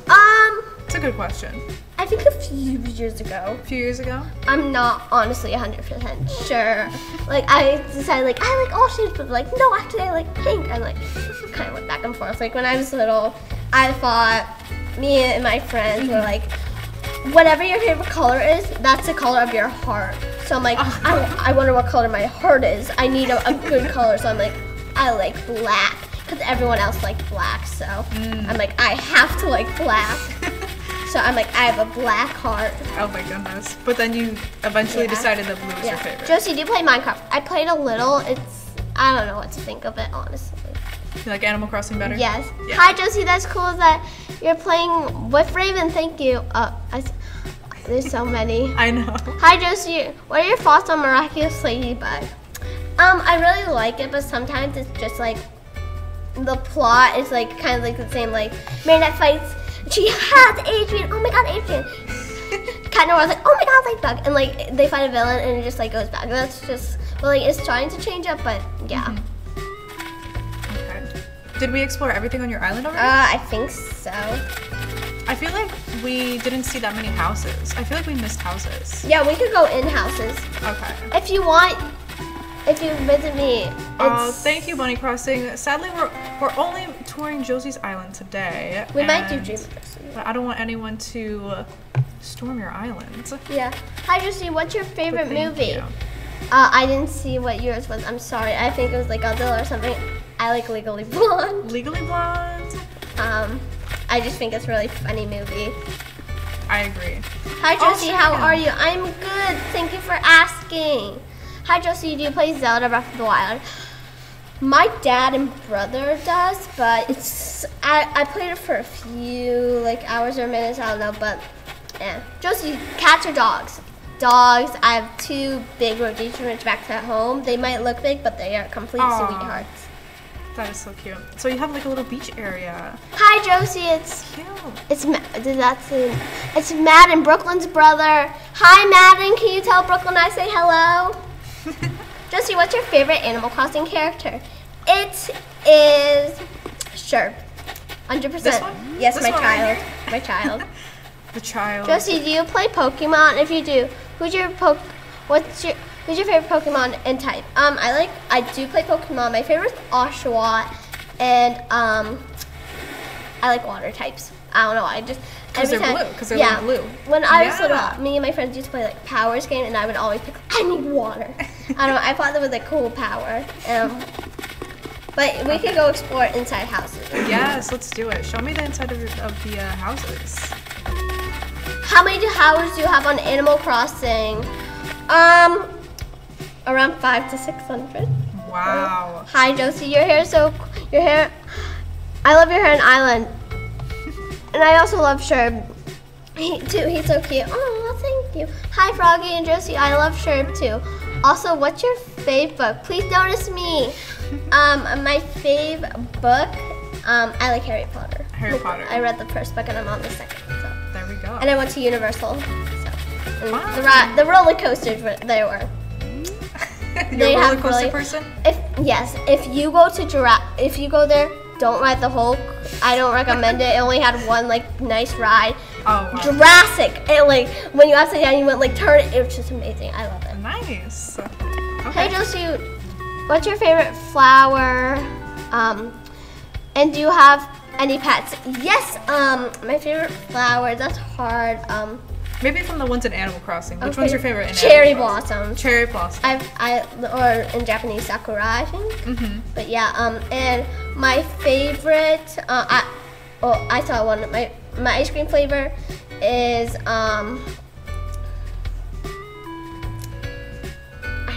It's a good question. I think a few years ago. A few years ago? I'm not honestly 100% sure. Like I decided like I like all shades, but like no, actually I like pink. I like kind of went back and forth. Like when I was little, I thought. Me and my friends were like, whatever your favorite color is, that's the color of your heart. So I'm like, I wonder what color my heart is. I need a good color. So I'm like, I like black because everyone else likes black. So I'm like, I have to like black. So I'm like, I have a black heart. Oh my goodness. But then you eventually decided that blue was your favorite. Josie, do you play Minecraft? I played a little. I don't know what to think of it, honestly. You like Animal Crossing better? Yes. Yeah. Hi, Josie. That's cool that you're playing with Raven. Thank you. There's so many. I know. Hi, Josie. What are your thoughts on Miraculous Ladybug? I really like it, but sometimes it's just like the plot is like kind of like the same. Like Marinette fights. She has Adrian. Oh my God, Adrian. Kind of was like, oh my God, Ladybug, and like they fight a villain and it just like goes back. That's just, but like it's trying to change up, but yeah. Did we explore everything on your island already? I think so. I feel like we didn't see that many houses. I feel like we missed houses. Yeah, we could go in houses. Okay. If you want, if you visit me. Oh, thank you, Bunny Crossing. Sadly, we're only touring Josie's island today. We might do Dream Crossing. But I don't want anyone to storm your island. Yeah. Hi, Josie. What's your favorite movie? I didn't see what yours was. I'm sorry. I think it was like Godzilla or something. I like Legally Blonde. Legally Blonde. I just think it's a really funny movie. I agree. Hi Josie, how are you? I'm good. Thank you for asking. Hi Josie, do you play Zelda Breath of the Wild? My dad and brother does, but it's, I played it for a few like hours or minutes, I don't know, but yeah. Josie, cats or dogs? Dogs. I have two big Rhodesian Ridgebacks at home. They might look big, but they are complete sweethearts. That is so cute. So you have like a little beach area. Hi Josie, it's cute. It's it's Madden, Brooklyn's brother. Hi Madden, can you tell Brooklyn I say hello? Josie, what's your favorite Animal Crossing character? It is Sherb. 100%. This one? Yes, this my child. The child. Josie, do you play Pokemon? If you do, who's your favorite Pokemon and type? I do play Pokemon. My favorite's Oshawott, and I like water types. I don't know. I just because they're blue. When I was little, me and my friends used to play like Powers game, and I would always pick. I need water. I don't know. I thought that was a cool power. But we could go explore inside houses. Yes, let's do it. Show me the inside of the houses. How many hours do you have on Animal Crossing? Around 500 to 600. Wow. Hi Josie, your hair is so. Your hair. I love your hair and Island. And I also love Sherb. He's so cute. Oh, thank you. Hi, Froggy and Josie. I love Sherb too. Also, what's your fave book? Please notice me. My fave book. I like Harry Potter. Harry Potter. I read the first book and I'm on the second. So. There we go. And I went to Universal. So. Wow. The roller coasters they were. You're a roller coaster person? Yes, if you go to there. Don't ride the Hulk. I don't recommend it. It only had one like nice ride. Oh, wow. Jurassic. It like when you upside down, you went like turn. It was just amazing. I love it. Nice. Okay. Hey Josie, what's your favorite flower? And do you have any pets? Yes. My favorite flower. That's hard. Maybe from the ones in Animal Crossing. Which one's your favorite? In Cherry blossom. Cherry blossom. Or in Japanese, sakura, I think. But yeah. And my favorite. I saw one. My ice cream flavor is I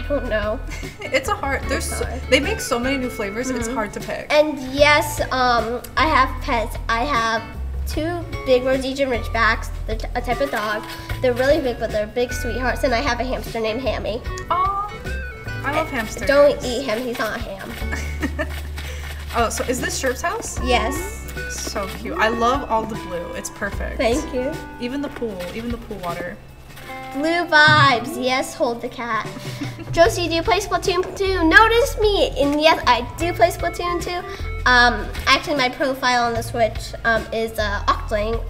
don't know. It's a hard. They make so many new flavors. It's hard to pick. And yes, I have pets. I have. Two big Rhodesian Ridgebacks, they're a type of dog. They're really big, but they're big sweethearts. And I have a hamster named Hammy. Oh, I love hamsters. Don't eat him; he's not a ham. Oh, so is this Sherb's house? Yes. So cute. I love all the blue. It's perfect. Thank you. Even the pool water. Blue vibes. Yes, hold the cat. Josie, do you play Splatoon 2? Notice me. And yes, I do play Splatoon 2. Actually, my profile on the Switch is Octling,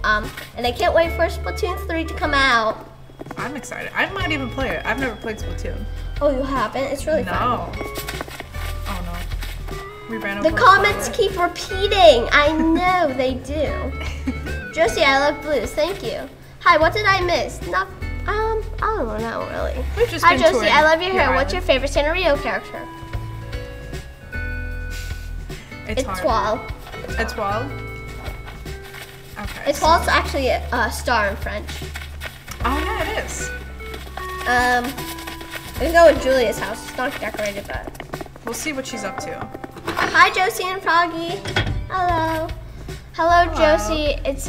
and I can't wait for Splatoon 3 to come out. I'm excited. I might even play it. I've never played Splatoon. Oh, you haven't? It's really fun. No. Oh, no. We ran over the comments keep repeating. I know they do. Josie, I love blues. Thank you. Hi, what did I miss? I don't know, really. Hi, Josie, I love your hair. What's your favorite Sanrio character? Étoile. Étoile? Okay. Étoile is actually a star in French. Oh, yeah, it is. We can go with Julia's house. It's not decorated, but. We'll see what she's up to. Hi, Josie and Froggy. Hello. Hello, Josie. It's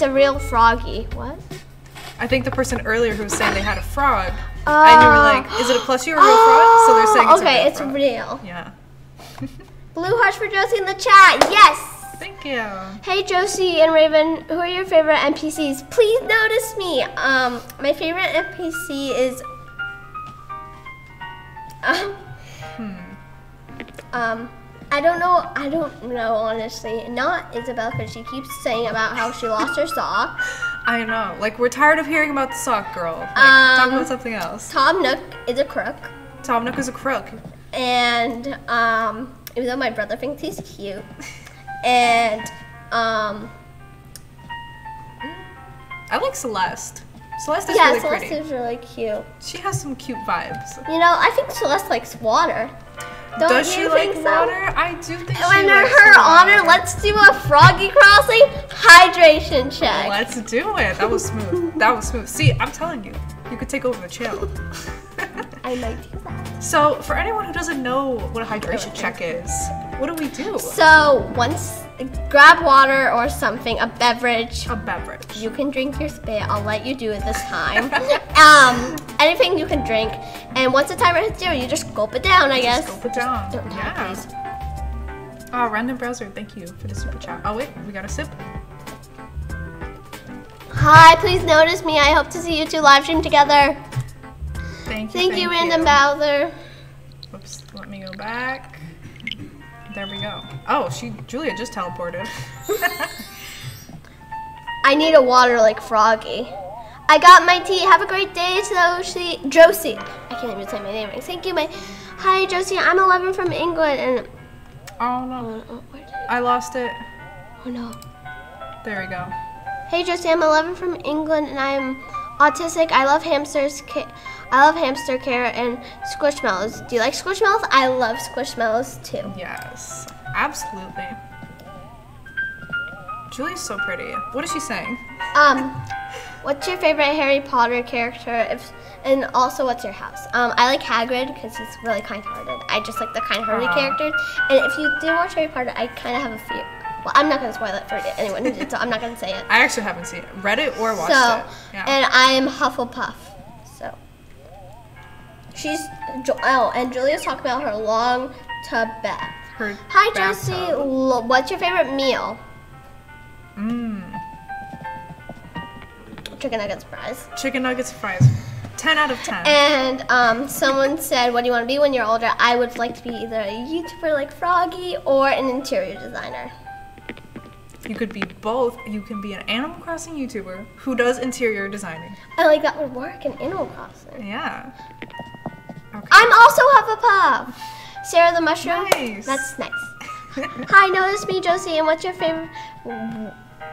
a real Froggy. What? I think the person earlier who was saying they had a frog. And you were like, is it a plushie or a real frog? So they're saying it's a real frog. Yeah. Blue hearts for Josie in the chat. Yes. Thank you. Hey Josie and Raven, who are your favorite NPCs? Please notice me. My favorite NPC is I don't know honestly. Not Isabel, because she keeps saying about how she lost her sock. I know. Like we're tired of hearing about the sock girl. Like, talk about something else. Tom Nook is a crook. Tom Nook is a crook. And even though my brother thinks he's cute, and I like Celeste. Celeste is really pretty. Yeah, Celeste is really cute. She has some cute vibes. You know, I think Celeste likes water. Does she like water? I do think she likes water. And in her honor, let's do a Froggy Crossing hydration check. Let's do it. That was smooth. That was smooth. See, I'm telling you, you could take over the channel. I might do that. So for anyone who doesn't know what a hydration check is, what do we do? So once, grab water or something, a beverage. A beverage. You can drink your spit. I'll let you do it this time. Anything you can drink. And once the timer hits 0, you just gulp it down, I guess. Just gulp it down. Don't die, please. Oh, Random Browser, thank you for the super chat. Oh wait, we got a sip. Hi, please notice me. I hope to see you two live stream together. Thank you. Thank you, Random Bowser. Oops, let me go back. There we go. Oh, Julia just teleported. I need a water like Froggy. I got my tea. Have a great day, Josie. I can't even say my name. Thank you, Hi, Josie. I'm 11 from England, and oh no, I lost it. Oh no. There we go. Hey, Josie. I'm 11 from England, and I'm autistic. I love hamsters. I love hamster care and squishmallows. Do you like squishmallows? I love squishmallows too. Yes, absolutely. Julie's so pretty. What is she saying? What's your favorite Harry Potter character? And also, what's your house? I like Hagrid because he's really kind-hearted. I just like the kind-hearted characters. And if you do watch Harry Potter, I kind of have a fear. Well, I'm not going to spoil it for anyone who did, so I'm not going to say it. I actually haven't seen it. Read it or watched it. Yeah. And I am Hufflepuff. And Julia's talking about her long tub bath. Hi, Josie. What's your favorite meal? Chicken nuggets, fries. Chicken nuggets, fries. 10 out of 10. And someone said, "What do you want to be when you're older?" I would like to be either a YouTuber like Froggy or an interior designer. You could be both. You can be an Animal Crossing YouTuber who does interior designing. I like that would work in Animal Crossing. Yeah. Okay. I'm also Hufflepuff. Sarah the Mushroom. Nice. That's nice. Hi, notice me, Josie. And what's your favorite?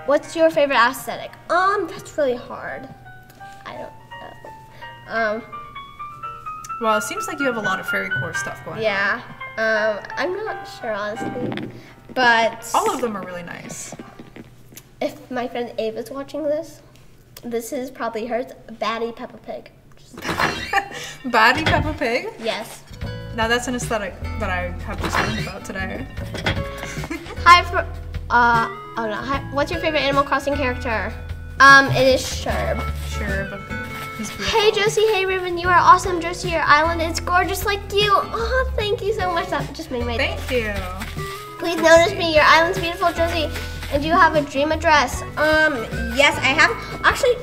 What's your favorite aesthetic? That's really hard. I don't know. Well, it seems like you have a lot of fairy core stuff going on. Yeah. I'm not sure honestly, but all of them are really nice. If my friend Ava's watching this, this is probably hers. Baddie Peppa Pig. Baddie Peppa Pig? Yes. Now that's an aesthetic that I have just learned about today. What's your favorite Animal Crossing character? It is Sherb. Sherb. Hey Josie, hey Raven, you are awesome. Josie, your island is gorgeous like you. Oh, thank you so much. That just made my day. Thank you. Please notice me. Your island's beautiful, Josie. And do you have a dream address? Yes, I have. Actually,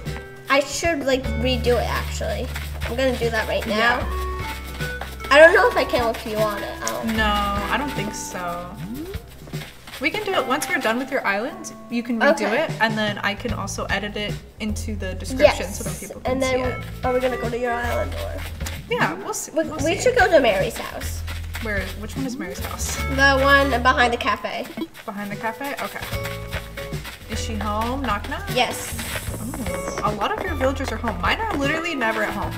I should like redo it actually. I'm gonna do that right now. Yeah. I don't know if I can with you on it. No, I don't think so. We can do it once we're done with your island. You can redo it, and then I can also edit it into the description so that people can see it. And then are we gonna go to your island or? Yeah, we'll see. We should go to Mary's house. Which one is Mary's house? The one behind the cafe. Behind the cafe? Okay. Is she home? Knock knock? Yes. Ooh, a lot of your villagers are home. Mine are literally never at home.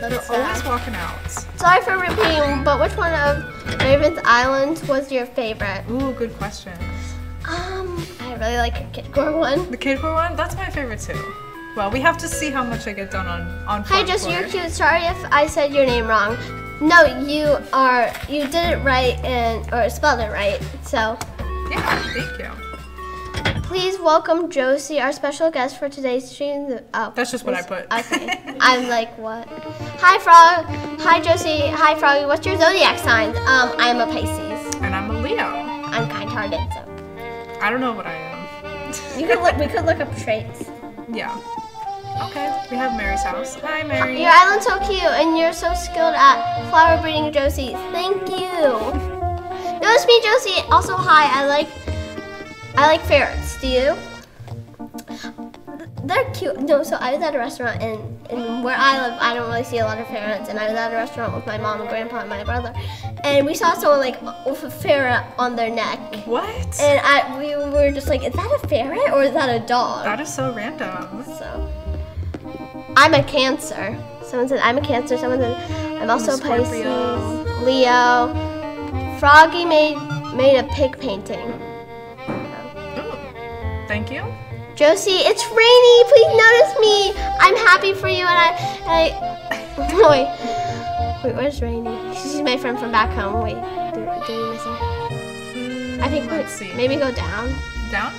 They're always walking out. Sorry for repeating, but which one of Raven's islands was your favorite? Ooh, good question. I really like your Kid Core one. The Kid Core one? That's my favorite too. Well, we have to see how much I get done on Hi, Jess, you're cute. Sorry if I said your name wrong. No, you did it right or spelled it right, so. Yeah, thank you. Please welcome Josie, our special guest for today's stream. Oh, that's just what I put. Okay, I'm like, what? Hi, Frog. Hi, Josie. Hi, Froggy. What's your zodiac sign? I'm a Pisces. And I'm a Leo. I'm kind-hearted, so. I don't know what I am. We could look up traits. Yeah. Okay, we have Mary's house. Hi, Mary. Your island's so cute, and you're so skilled at flower breeding, Josie. Thank you. Notice me, Josie. Also, hi. I like ferrets. Do you? They're cute. No, so I was at a restaurant, and where I live, I don't really see a lot of ferrets. And I was at a restaurant with my mom and grandpa and my brother, and we saw someone like with a ferret on their neck. What? And we were just like, is that a ferret or is that a dog? That is so random. So. I'm a Cancer. Someone said I'm a Cancer. Someone said I'm also a Pisces. Leo. Froggy made a pig painting. Oh. Thank you. Josie, it's rainy. Please notice me. I'm happy for you and I Wait, where's Rainy? She's my friend from back home. Wait, do we miss her? I think let's see. Maybe go down. Down?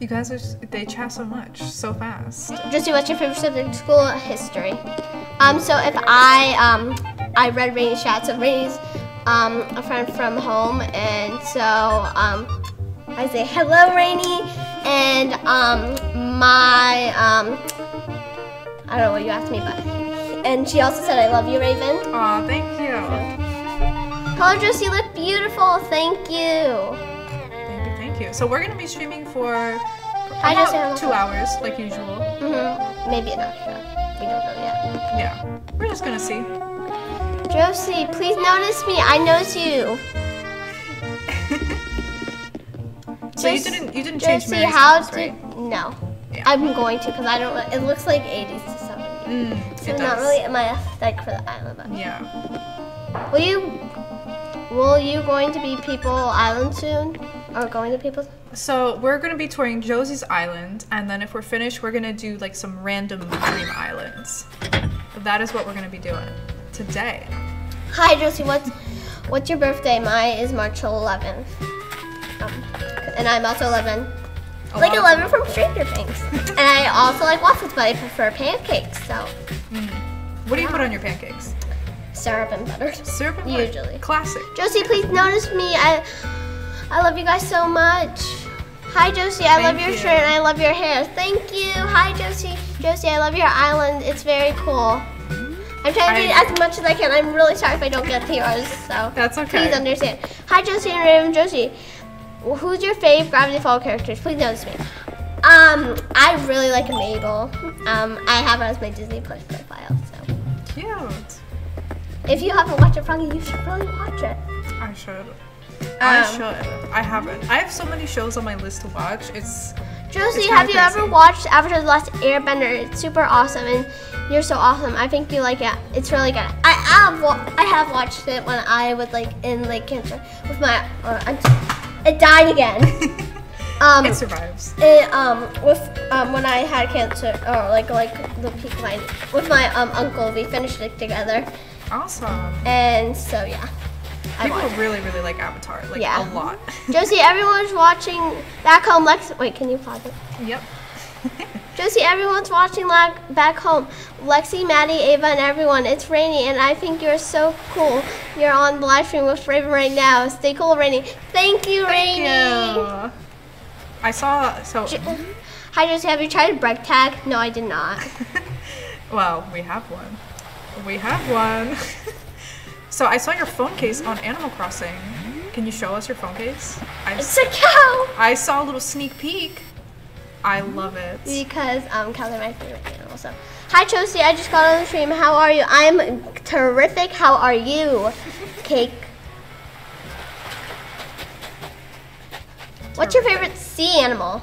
You guys, they chat so much, so fast. Justy, what's your favorite subject in school? History. So if I read Rainy's chat, so Rainy's a friend from home, and so I say hello, Rainy, and my I don't know what you asked me, but and she also said I love you, Raven. Aw, thank you. Hello, Justy, you look beautiful. Thank you. So we're gonna be streaming for about 2 hours, like usual. Mm-hmm. Maybe an extra. We don't know yet. Yeah, we're just gonna see. Josie, please notice me. I notice you. So you didn't change Josie, Mary's house, right? No, yeah. I'm going to because I don't. It looks like 80s to 70s. So not really my aesthetic for the island. But yeah. Will you going to be People Island soon? Or going to People's? So we're gonna be touring Josie's Island, and then if we're finished, we're gonna do like some random dream islands. That is what we're gonna be doing today. Hi Josie, what's your birthday? Mine is March 11th, and I'm also 11. Like 11 from Stranger Things. And I also like waffles, but I prefer pancakes. So. What do you put on your pancakes? Syrup and butter. Syrup and butter. Usually. Classic. Josie, please notice me. I love you guys so much. Hi Josie, I love your shirt and I love your hair. Thank you. Hi Josie. Josie, I love your island. It's very cool. I'm trying to do as much as I can. I'm really sorry if I don't get to yours, so that's okay. Please understand. Hi Josie and Raven. Josie, who's your fave Gravity Falls characters? Please notice me. I really like Mabel. I have her as my Disney Plus profile. So cute. If you haven't watched it, Froggy, you should really watch it. I should. I haven't. I have so many shows on my list to watch. It's Josie, have you ever watched Avatar The Last Airbender? It's super awesome and you're so awesome. I think you like it. It's really good. I have watched it when I was like in like cancer with my it died again. It survives. It, with when I had cancer or like the peak line with my uncle, we finished it together. Awesome. And so yeah. People really like Avatar, like a lot. Josie, everyone's watching back home. Wait, can you pause it? Yep. Josie, everyone's watching back home. Lexi, Maddie, Ava, and everyone. It's Rainy, and I think you're so cool. You're on the live stream with Raven right now. Stay cool, Rainy. Thank you, Rainy. Thank you. I saw Hi, Josie. Have you tried Break Tag? No, I did not. Well, we have one. We have one. So I saw your phone case on Animal Crossing. Can you show us your phone case? It's a cow! I saw a little sneak peek. I love it. Because cows are my favorite animal. So. Hi Josie, I just got on the stream. How are you? I'm terrific. How are you? Cake. What's your favorite sea animal?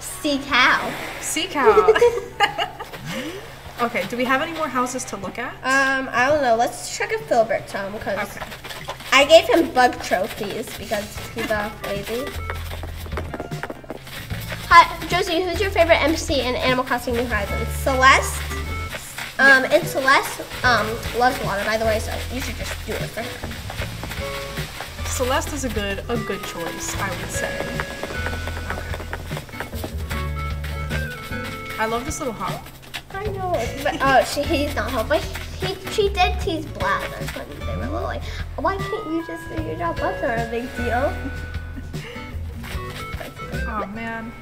Sea cow. Sea cow. Okay, do we have any more houses to look at? I don't know. Let's check a Filbert's home because I gave him bug trophies because he's lazy. Hi, Josie, who's your favorite MC in Animal Crossing New Horizons? Celeste. And Celeste loves water, by the way, so you should just do it for her. Celeste is a good choice, I would say. Okay. I love this little hop. I know, but he's not home. But she did tease Blathers when they were little. Like, why can't you just do your job? That's not a big deal. Oh man.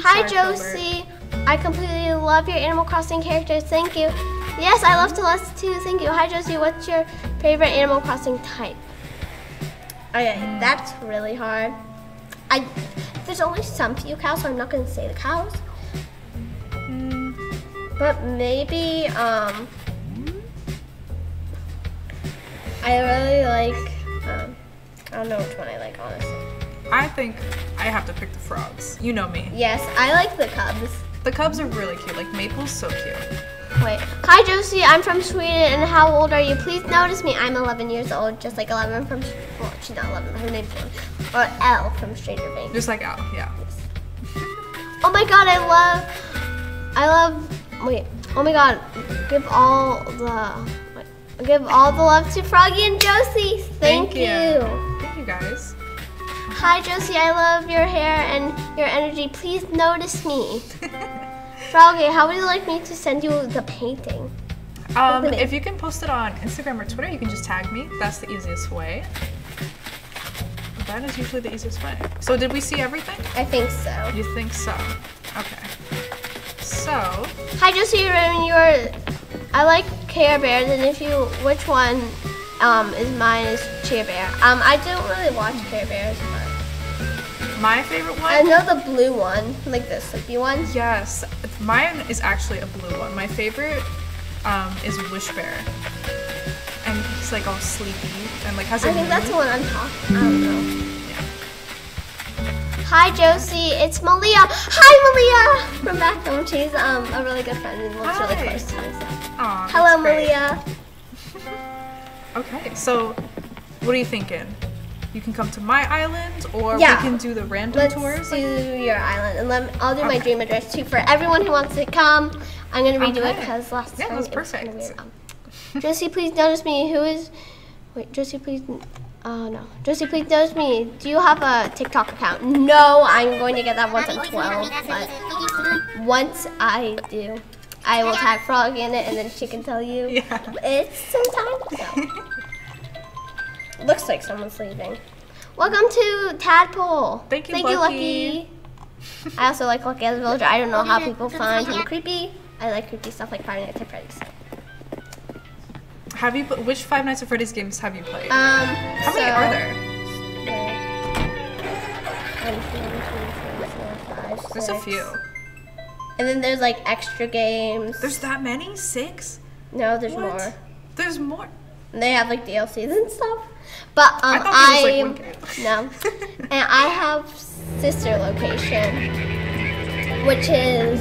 Hi Josie, I completely love your Animal Crossing characters. Thank you. Yes, I love Celeste too. Thank you. Hi Josie, what's your favorite Animal Crossing type? Okay, that's really hard. There's only some few cows, so I'm not gonna say the cows. But maybe, I really like, I don't know which one I like, honestly. I think I have to pick the frogs. You know me. Yes, I like the cubs. The cubs are really cute. Like, Maple's so cute. Wait. Hi, Josie. I'm from Sweden, and how old are you? Please notice me. I'm 11 years old, just like 11 from, well, she's not 11, her name's 11. Or Elle from Stranger Things. Just like Elle, yeah. Yes. Oh my god, I love, wait, Oh my God, give all the love to Froggy and Josie. Thank you. Thank you guys. Hi Josie, I love your hair and your energy. Please notice me. Froggy, how would you like me to send you the painting? If you can post it on Instagram or Twitter, you can just tag me. That's the easiest way. That is usually the easiest way. So did we see everything? I think so. You think so? Okay. So. Hi Josie, I like Care Bears, and if you, which one is mine is Care Bear? I don't really watch Care Bears, but. My favorite one? I know the blue one, like the sleepy one. Yes, mine is actually a blue one. My favorite is Wish Bear. And he's like all sleepy and like has a I think that's the one I'm talking about. I don't know. Yeah. Hi Josie, it's Malia. Hi Malia! From back home, she's a really good friend and looks really close to me. So. Aww, hello Malia. Okay, so what are you thinking? You can come to my island or we can do the random tours? Let's do your island and I'll do my dream address too for everyone who wants to come. I'm going to redo it because last time it was going to be Josie, please notice me. Josie, please notice me. Do you have a TikTok account? No, I'm going to get that once I'm 12. But once I do, I will tag Frog in it, and then she can tell you. Yeah. It's sometime. So. Looks like someone's leaving. Welcome to Tadpole. Thank you, Lucky. I also like Lucky as a villager. I don't know how people find him creepy. I like creepy stuff like Five Nights at Freddy's. Have you? Which Five Nights at Freddy's games have you played? How many are there? There's a few. And then there's like extra games. There's that many? 6? No, there's more. There's more. And they have like DLCs and stuff. But I was, like, one game. No. And I have Sister Location, which is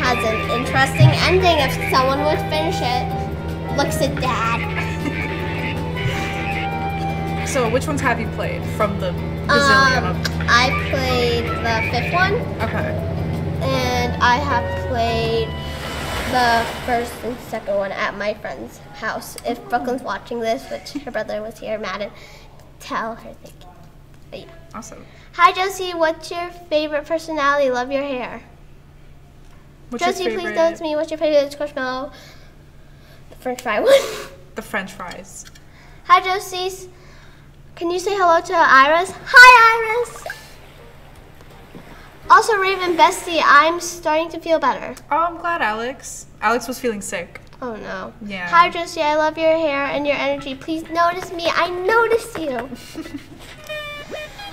has an interesting ending if someone would finish it. Looks at Dad. So which ones have you played from the bazillion of? I played the 5th one. Okay. And I have played the 1st and 2nd one at my friend's house. If Brooklyn's watching this, which her brother was here, Madden, tell her thank you. But yeah. Awesome. Hi Josie, what's your favorite personality? Love your hair. Josie, please notice me. What's your favorite marshmallow? French fry one. The French fries. Hi Josie, can you say hello to Iris? Hi Iris! Also Raven Bestie, I'm starting to feel better. Oh, I'm glad Alex. Alex was feeling sick. Oh no. Yeah. Hi Josie, I love your hair and your energy. Please notice me, I notice you.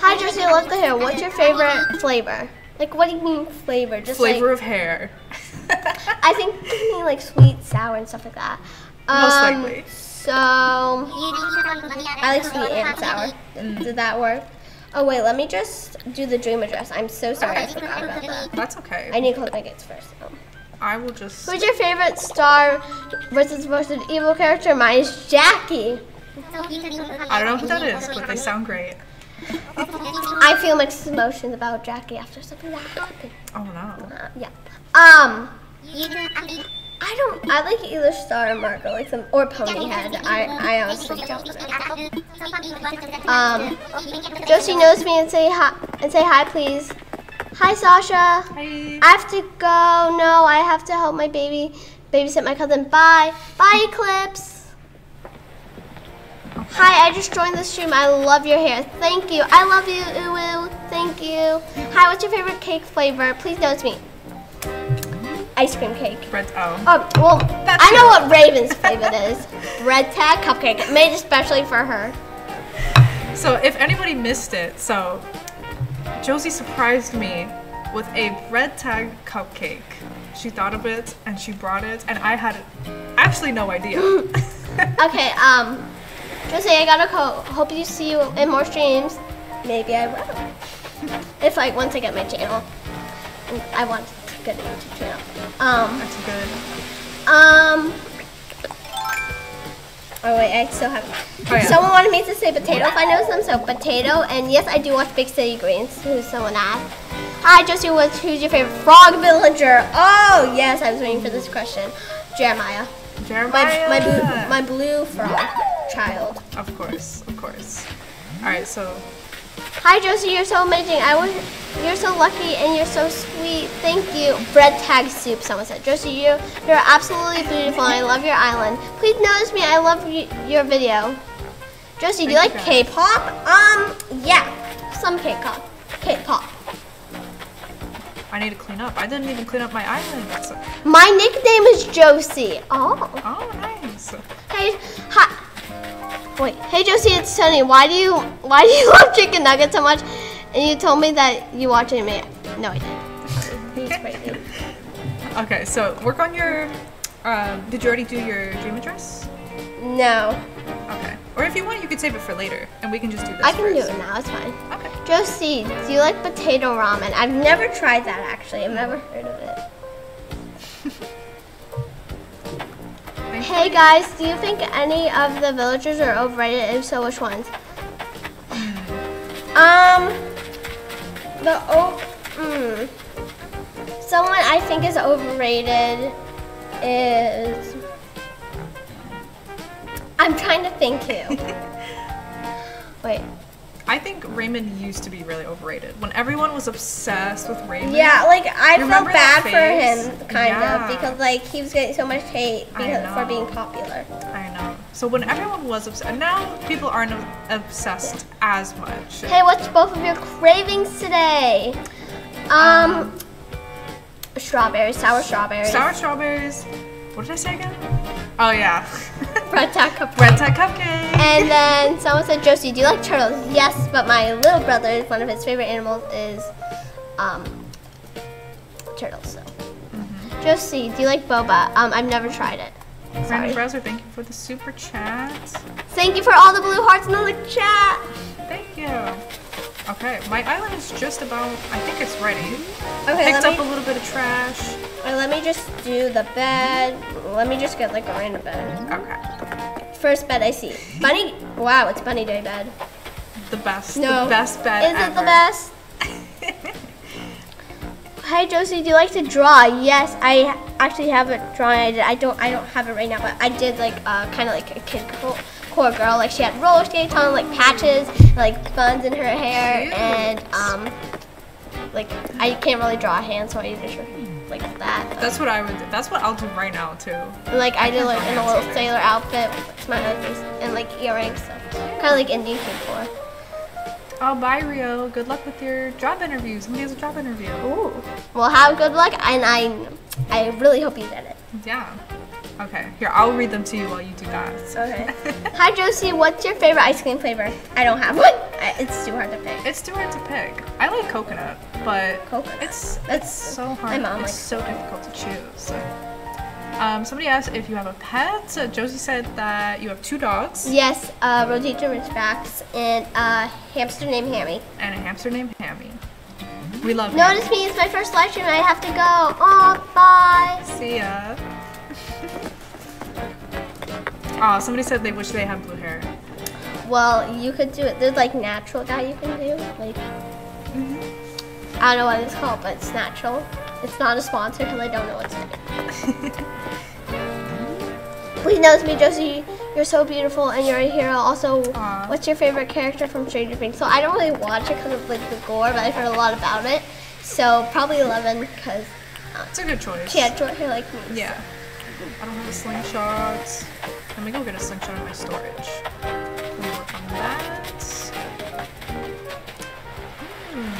Hi Josie, I love the hair. What's your favorite flavor? Like what do you mean flavor? Just flavor of hair. I think you mean like sweet, sour, and stuff like that. Most likely. So I like sweet and sour. Did that work? Oh wait, let me just do the dream address. I'm so sorry I forgot about that. That's okay. I need to close my gates first. Oh. I will just. Who's your favorite star versus most evil character? Mine is Jackie. I don't know who that is, but they sound great. I feel mixed emotions about Jackie after something that happened. Oh no. Yeah. I like either Star or Marco, like some, or Ponyhead. I honestly don't know. Josie knows me and say hi please. Hi Sasha. Hi. I have to go. No, I have to help my babysit my cousin. Bye. Bye Eclipse. Okay. Hi, I just joined the stream. I love your hair. Thank you. I love you, Uwu. Thank you. Hi, what's your favorite cake flavor? Please notice me. Ice cream cake. I know what Raven's favorite is. Red Tag cupcake, made especially for her. So if anybody missed it, so Josie surprised me with a Red Tag cupcake. She thought of it and she brought it and I had actually no idea. Okay, Josie, I gotta go. Hope you see you in more streams. Maybe I will. If like once I get my channel, I want to. Good YouTube channel. That's good. Oh wait, I still have. Oh, yeah. Someone wanted me to say potato if I know some, so potato. And yes, I do watch Big City Greens. Who someone asked. Hi, Josie Woods. Who's your favorite frog villager? Oh, yes, I was waiting for this question. Jeremiah. Jeremiah. My blue frog child. Of course, of course. All right, so. Hi, Josie. You're so amazing. You're so lucky and you're so sweet. Thank you. Bread tag soup, someone said. Josie, you're absolutely beautiful. I love your island. Please notice me. I love your video. Josie, do you like K-pop? Yeah. Some K-pop. I need to clean up. I didn't even clean up my island. So. My nickname is Josie. Oh. Oh, nice. Hey, hi. Wait, hey Josie, it's Tony. Why do you love chicken nuggets so much? And you told me that you watch anime. No, I didn't. He's crazy. Okay, so work on your. Did you already do your dream address? No. Okay. Or if you want, you could save it for later, and we can just do this. I can do it now. It's fine. Okay. Josie, do you like potato ramen? I've never tried that actually. I've never heard of it. Hey guys, do you think any of the villagers are overrated? If so, which ones? Someone I think is overrated is... I'm trying to think who. Wait. I think Raymond used to be really overrated. When everyone was obsessed with Raymond. Yeah, like I felt bad for him, kind of, because like he was getting so much hate for being popular. I know. So when everyone was obsessed, now people aren't obsessed as much. Hey, what's both of your cravings today? Strawberries, sour strawberries. Sour strawberries. What did I say again? Oh yeah. Bread tart cupcake. Bread tart cupcake. And then someone said, Josie, do you like turtles? Yes, but my little brother, one of his favorite animals is turtles. So. Mm-hmm. Josie, do you like boba? I've never tried it. Randy Browser, thank you for the super chat. Thank you for all the blue hearts in the chat. Thank you. Okay, my island is just about, I think it's ready. Okay, Picked up a little bit of trash. Wait, let me just do the bed. Let me just get like a random bed. Okay. First bed I see. Bunny, wow, it's bunny day bed. The best, the best bed ever. Is it the best? Hi Josie, do you like to draw? Yes, I actually have a drawing I did. I don't have it right now, but I did like kind of like a kid couple. Poor girl, like she had roller skates on, like patches, like buns in her hair, and like I can't really draw a hand, so I use it like that. But. That's what I would do. That's what I'll do right now too. Like I did like in a little sailor outfit with smiley face and like earrings, so. Kind of like Indian cake floor. Oh, bye Rio. Good luck with your job interview. Somebody has a job interview. Ooh. Well, have good luck, and I really hope you get it. Yeah. Okay, here, I'll read them to you while you do that. Okay. Hi, Josie, what's your favorite ice cream flavor? I don't have one. It's too hard to pick. It's too hard to pick. I like coconut, but it's so hard. My mom likes so difficult to choose. So. Somebody asked if you have a pet. So Josie said that you have 2 dogs. Yes, Rosita Ridgebacks and a hamster named Hammy. And a hamster named Hammy. We love you. Notice me, it's my first live stream. I have to go. Oh, bye. See ya. Oh, somebody said they wish they had blue hair. Well, you could do it. There's like natural dye you can do. Like, I don't know what it's called, but it's natural. It's not a sponsor because I don't know what's in it. Please notice me, Josie. You're so beautiful and you're a hero. Also, what's your favorite character from Stranger Things? So I don't really watch it because of like the gore, but I've heard a lot about it. So probably 11 because it's a good choice. She had short hair like me. Yeah. So. I don't have a slingshot. Let me go get a slingshot in my storage. Let me work on that.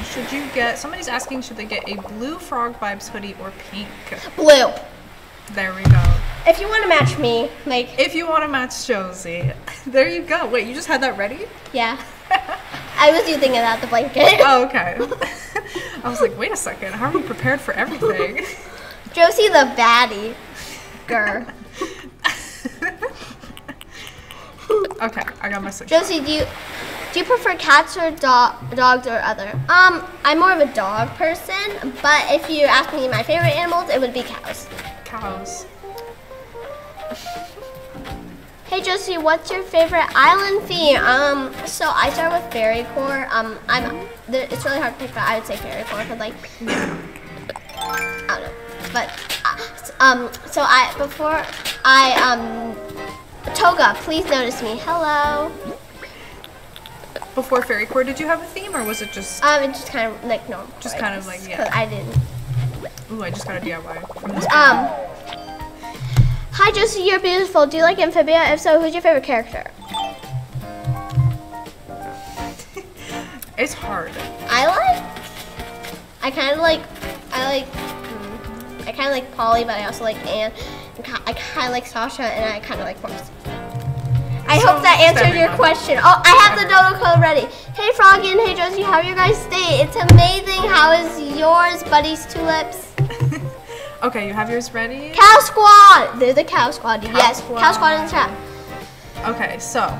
Should you get... Somebody's asking, should they get a blue Frog Vibes hoodie or pink? Blue. There we go. If you want to match me, like... If you want to match Josie. There you go. Wait, you just had that ready? Yeah. I was using it at the blanket. Oh, okay. I was like, wait a second. How are we prepared for everything? Josie the baddie. Okay, I got my six. Josie, do you prefer cats or dogs or other? I'm more of a dog person, but if you ask me my favorite animals, it would be cows. Cows. Hey Josie, what's your favorite island theme? So I start with Fairycore. It's really hard to pick, but I would say Fairycore because, like, I don't know. But Toga, please notice me. Hello. Before Fairycore, did you have a theme, or was it just? It just kind of like normal. Just kind of like, yeah. I didn't. Ooh, I just got a DIY from this. Hi Josie, you're beautiful. Do you like Amphibia? If so, who's your favorite character? It's hard. I kind of like Polly, but I also like Anne. I kind of like Sasha, and I kind of like Fox. I hope that answered your question. Oh, I have the dodo code ready. Hey Froggy and hey Josie, how are you guys staying? It's amazing. How is yours, buddies? Tulips. Okay, you have yours ready? Cow Squad! They're the Cow Squad, Cow Squad in the chat. Okay, so,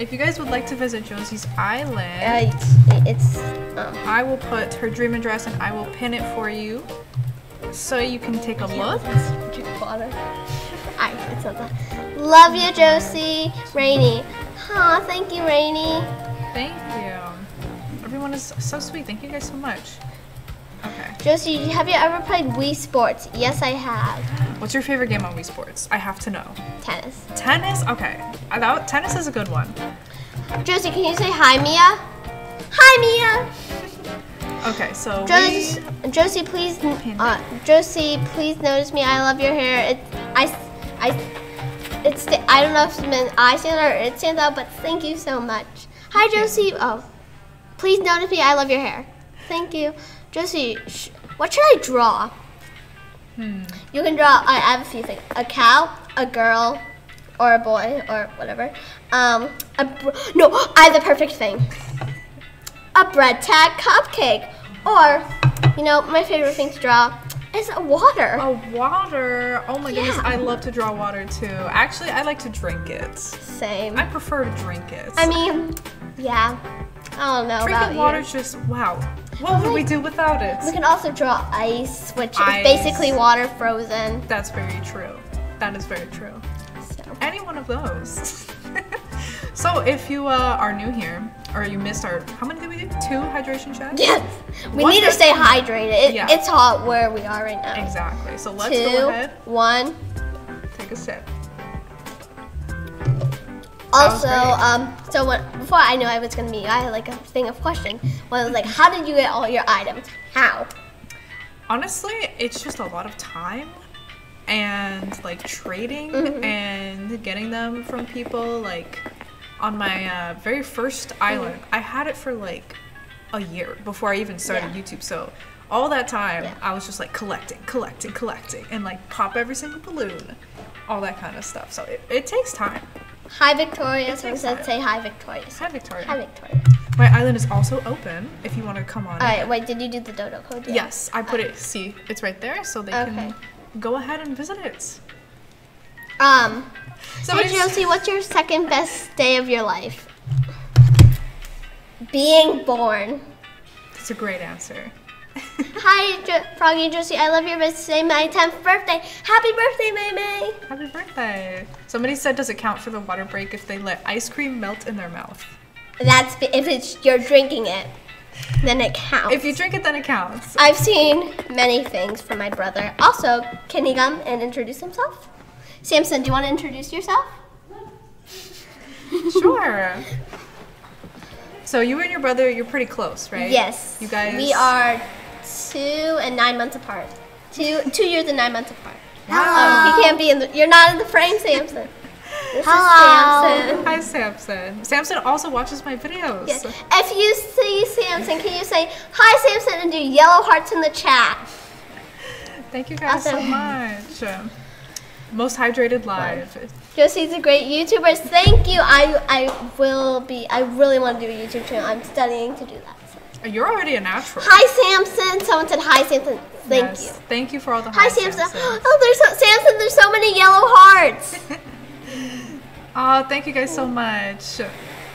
if you guys would like to visit Josie's island, I will put her dream address and I will pin it for you so you can take a look. Love you, Josie. Rainy. Aw, thank you, Rainy. Thank you. Everyone is so sweet. Thank you guys so much. Okay. Josie, have you ever played Wii Sports? Yes, I have. What's your favorite game on Wii Sports? I have to know. Tennis. Tennis? Okay. Tennis is a good one. Josie, can you say hi, Mia? Hi, Mia! Okay, so Josie, please notice me. I love your hair. I don't know if it's meant I stand out or it stands out, but thank you so much. Hi, Josie. Oh, please notice me. I love your hair. Thank you. Josie, what should I draw? You can draw, I have a few things. A cow, a girl, or a boy, or whatever. I have the perfect thing. A bread tag cupcake. Or, you know, my favorite thing to draw is a water. A water? Oh my goodness, I love to draw water too. Actually, I like to drink it. Same. I prefer to drink it. I mean, yeah. I don't know about you. Drinking water's just, wow. What would we do without it? We can also draw ice, which is basically water frozen. That's very true. That is very true. So. Any one of those. So if you are new here, or you missed our, how many did we do? 2 hydration checks? Yes. We need to stay hydrated. It's hot where we are right now. Exactly. So let's go ahead. 2, 1. Take a sip. Also, before I knew I was gonna meet you, I had like a thing of question. Well, I was like, how did you get all your items? How? Honestly, it's just a lot of time and like trading and getting them from people. Like on my very first island, I had it for like a year before I even started YouTube. So all that time, I was just like collecting, and like pop every single balloon, all that kind of stuff. So it takes time. Hi Victoria, so said say hi Victoria. Hi Victoria. Hi Victoria. My island is also open if you want to come on. Alright, wait, did you do the dodo code? Yet? Yes, I put it, see, it's right there, so they can go ahead and visit it. So hey Josie, what's your second best day of your life? Being born. That's a great answer. Hi Froggy and Josie, I love your birthday. Today, my 10th birthday. Happy birthday, May. Happy birthday. Somebody said, does it count for the water break if they let ice cream melt in their mouth? That's if you're drinking it, then it counts. If you drink it, then it counts. I've seen many things from my brother. Also, can he come and introduce himself? Samson, do you want to introduce yourself? Sure. So you and your brother, you're pretty close, right? Yes. You guys. We are 2 and 9 months apart. 2 years and 9 months apart. Hello. You can't be in the. You're not in the frame, Samson. This is Samson. Hi, Samson. Samson also watches my videos. Yes. If you see Samson, can you say hi, Samson, and do yellow hearts in the chat? Thank you guys so much. Most hydrated live. Josie's a great YouTuber. Thank you. I really want to do a YouTube channel. I'm studying to do that. You're already a natural. Hi, Samson. Someone said hi, Samson. Thank you. Thank you for all the hi, Samson. Oh, Samson, there's so many yellow hearts. Oh, thank you guys so much.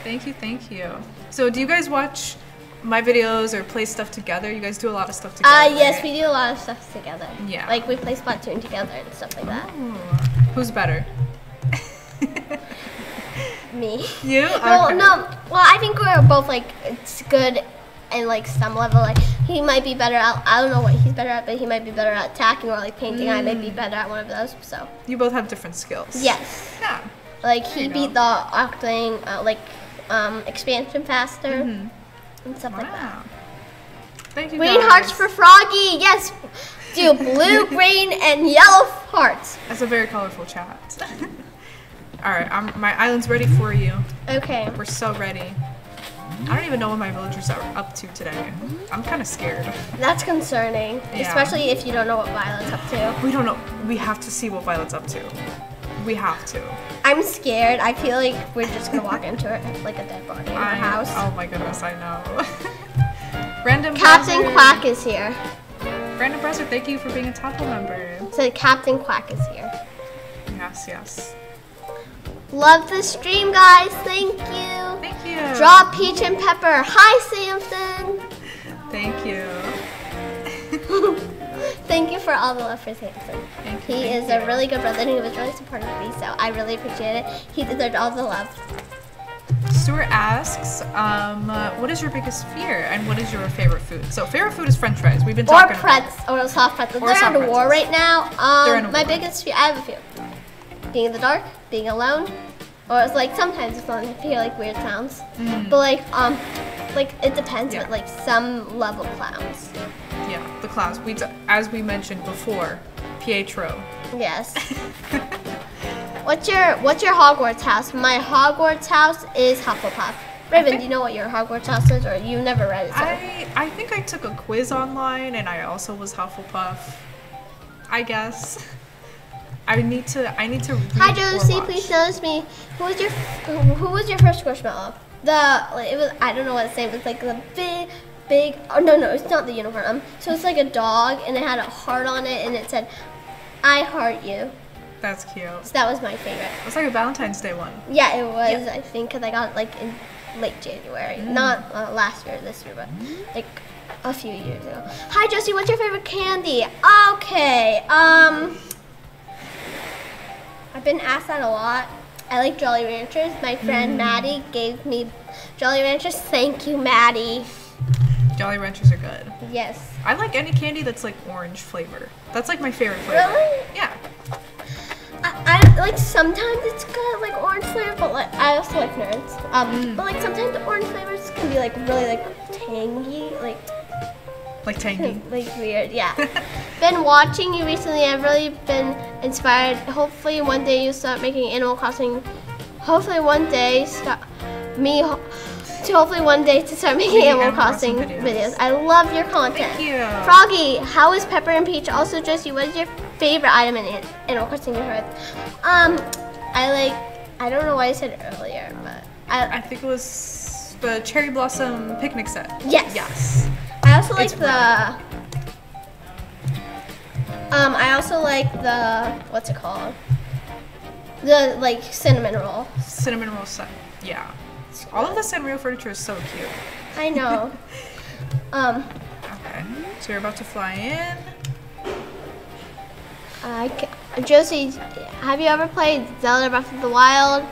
Thank you, thank you. So do you guys watch my videos or play stuff together? You guys do a lot of stuff together. Yes, we do a lot of stuff together. Yeah. Like we play Splatoon together and stuff like that. Who's better? Me. You? Well, no. Well, I think we're both like it's good, and like some level, like he might be better at. I don't know what he's better at, but he might be better at attacking or like painting. I might be better at one of those. So you both have different skills. Yes. Yeah. Like he beat the Octane expansion faster and stuff like that. Thank you. Green hearts for Froggy. Yes. Do blue, green, and yellow hearts. That's a very colorful chat. All right, my island's ready for you. Okay. We're so ready. I don't even know what my villagers are up to today. I'm kind of scared. That's concerning, especially if you don't know what Violet's up to. We don't know. We have to see what Violet's up to. We have to. I'm scared. I feel like we're just gonna walk into it like a dead body in our house. Oh my goodness, I know. Random. Captain Quack is here. Brandon Bresser, thank you for being a Taco member. So Captain Quack is here. Yes, yes. Love the stream, guys. Thank you. Thank you. Draw Peach and Pepper. Hi, Samson. Thank you. Thank you for all the love for Samson. Thank you. He is a really good brother and he was really supportive of me, so I really appreciate it. He deserved all the love. Stuart asks, what is your biggest fear and what is your favorite food? So favorite food is French fries. We've been talking about or soft pretzels. They're at a war right now. My biggest fear, I have a fear. Being in the dark, being alone, or it's like sometimes it's fun to hear like weird sounds. But like it depends, but like some level clowns. Yeah, the clowns. As we mentioned before, Pietro. Yes. What's your Hogwarts house? My Hogwarts house is Hufflepuff. Raven, do you know what your Hogwarts house is, or you never read it? So. I think I took a quiz online, and I also was Hufflepuff. I guess. I need to. Read Hi Josie, please notice me. Who was your first Squishmallow? I don't know what to say. It was like the big. Oh no, it's not the uniform. So it's like a dog, and it had a heart on it, and it said, "I heart you." That's cute. So that was my favorite. It was like a Valentine's Day one. Yeah, it was, I think, because I got it like in late January. Not last year, this year, but like a few years ago. Hi, Josie, what's your favorite candy? Okay, I've been asked that a lot. I like Jolly Ranchers. My friend Maddie gave me Jolly Ranchers. Thank you, Maddie. Jolly Ranchers are good. Yes. I like any candy that's like orange flavor. That's like my favorite flavor. Really? Yeah. I like sometimes it's good like orange flavor, but like I also like nerds. But like sometimes the orange flavors can be like really like tangy, like tangy, like weird. Yeah. Been watching you recently. I've really been inspired. Hopefully one day you start making Animal Crossing. Hopefully one day to start making Animal Crossing videos. I love your content. Thank you. Froggy, how is Pepper and Peach? Also, Josie, what is your favorite item in Animal Crossing New Horizons? I don't know why I said earlier, but I think it was the cherry blossom picnic set. Yes. Yes. I also like what's it called? The like cinnamon roll. Cinnamon roll set. Yeah. All of the Sanrio furniture is so cute. I know. Okay, so you're about to fly in. Josie, have you ever played Zelda Breath of the Wild?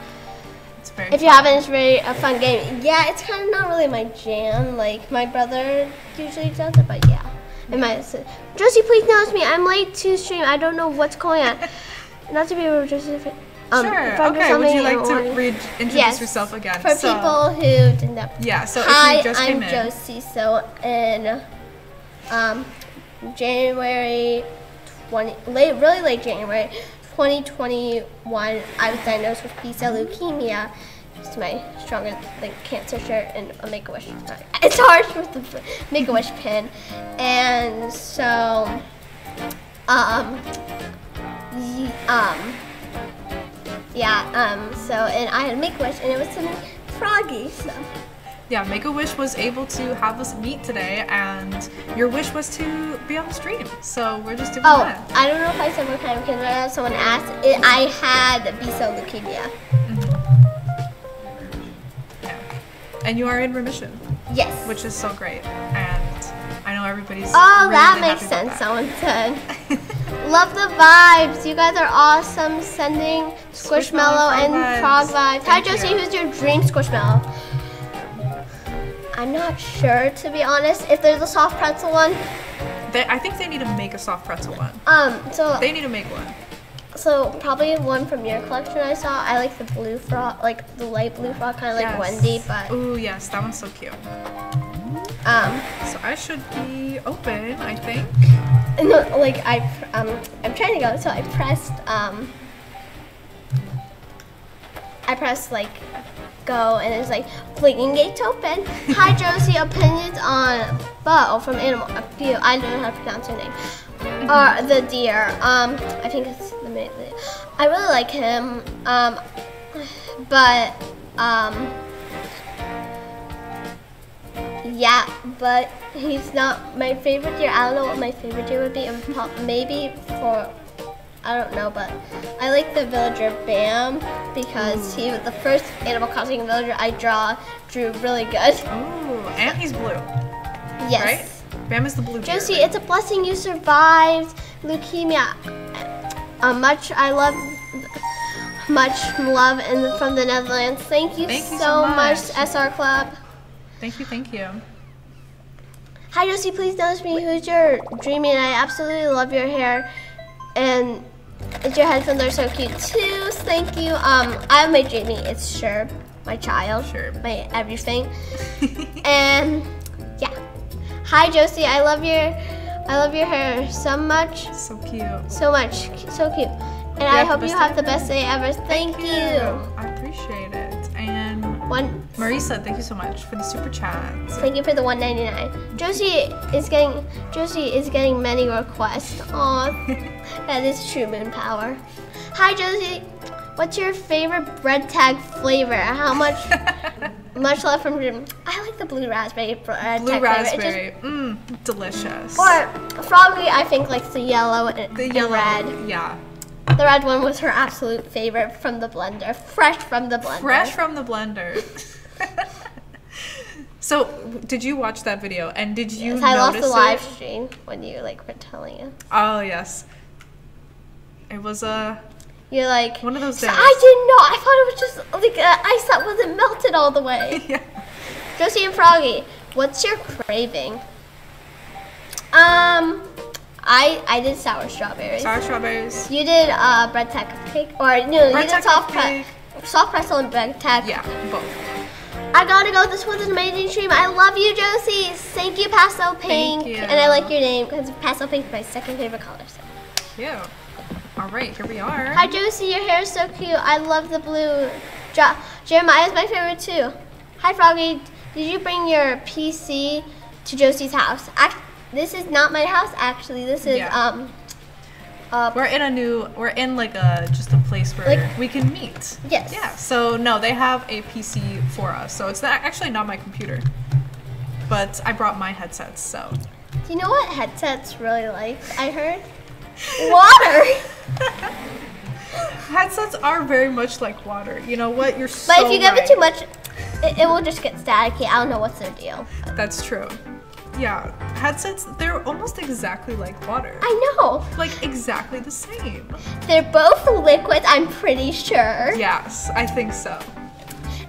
It's very fun. If you haven't, it's really a fun game. Yeah, it's kind of not really my jam. Like, my brother usually does it, but yeah. And my sister. Josie, please notice me. I'm late to stream. I don't know what's going on. Not to be rude, Josie. Sure. Okay. Would you like to introduce yourself again? For people who didn't know. Yeah. So if you just came in. Hi, I'm Josie. So in really late January, 2021, I was diagnosed with B-cell leukemia. It's my stronger cancer shirt and a Make-A-Wish. It's hard with the Make-A-Wish pin, and so and I had Make-A-Wish, and it was something Froggy, so. Yeah, Make-A-Wish was able to have us meet today, and your wish was to be on the stream, so we're just doing that. I don't know if I said what kind of cancer I have. Someone asked, I had B-cell leukemia. Yeah. And you are in remission. Yes. Which is so great, and I know everybody's really happy about that. Someone said. Love the vibes. You guys are awesome. Sending Squishmallow and Frog vibes. Hi, Josie. Who's your dream Squishmallow? I'm not sure, to be honest. If there's a soft pretzel one. I think they need to make a soft pretzel one. So they need to make one. So probably one from your collection I saw. I like the blue frog, like the light blue frog, kind of like Wendy, but. Ooh, yes, that one's so cute. So I should be open, I think. No, like I'm trying to go. So I pressed like go, and it's like blinking gates open. Hi Josie, opinions on Bo from Animal. I don't know how to pronounce her name. The deer. I think it's the main. I really like him. Yeah, but he's not my favorite deer. I don't know what my favorite deer would be. Maybe for, I don't know, but I like the villager Bam because he was the first Animal Crossing villager I drew really good. Ooh, and he's blue. Yes. Right? Bam is the blue deer. Josie, right? It's a blessing you survived leukemia. Much love and from the Netherlands. Thank you so much, SR Club. Thank you, thank you. Hi Josie, please tell me who's your dreamy, and I absolutely love your hair, and your headphones are so cute too. Thank you. I have my dreamy. It's Sherb, my child, my everything, and yeah. Hi Josie, I love your hair so much. So cute. So much, so cute. And I hope you have the best day ever. Thank you. I appreciate it. Marisa, thank you so much for the super chat. Thank you for the $1.99. Josie is getting many requests. Aw, that is true moon power. Hi Josie, what's your favorite bread tag flavor? How much? Much love from Jim. I like the blue raspberry bread tag flavor. Delicious. Or Froggy, I think likes the yellow and red. Yeah. The red one was her absolute favorite from the blender. Fresh from the blender. Fresh from the blender. So, did you watch that video? And did you notice I lost the live stream when you were telling us. Oh, yes. It was a... You're like... One of those days. I didn't know. I thought it was just like ice that wasn't melted all the way. Yeah. Josie and Froggy, what's your craving? I did sour strawberries. Sour strawberries. You did bread tag cupcake, or no, bread you did soft pretzel and bread tag. Yeah, both. I gotta go. This was an amazing stream. I love you, Josie. Thank you, Pastel Pink. Thank you. And I like your name because Pastel Pink is my second favorite color. So. Cute. All right, here we are. Hi, Josie. Your hair is so cute. I love the blue. Jeremiah is my favorite too. Hi, Froggy. Did you bring your PC to Josie's house? This is not my house, actually. This is we're in like a place where we can meet. Yes. Yeah. So no, they have a PC for us. So it's actually not my computer, but I brought my headsets. So. Do you know what headsets really like? I heard water. Headsets are very much like water. You know what? You're so. But if you give it too much, it will just get staticky. I don't know what's their deal. But. That's true. Yeah, headsets, they're almost exactly like water. I know. Like exactly the same. They're both liquid, I'm pretty sure. Yes, I think so.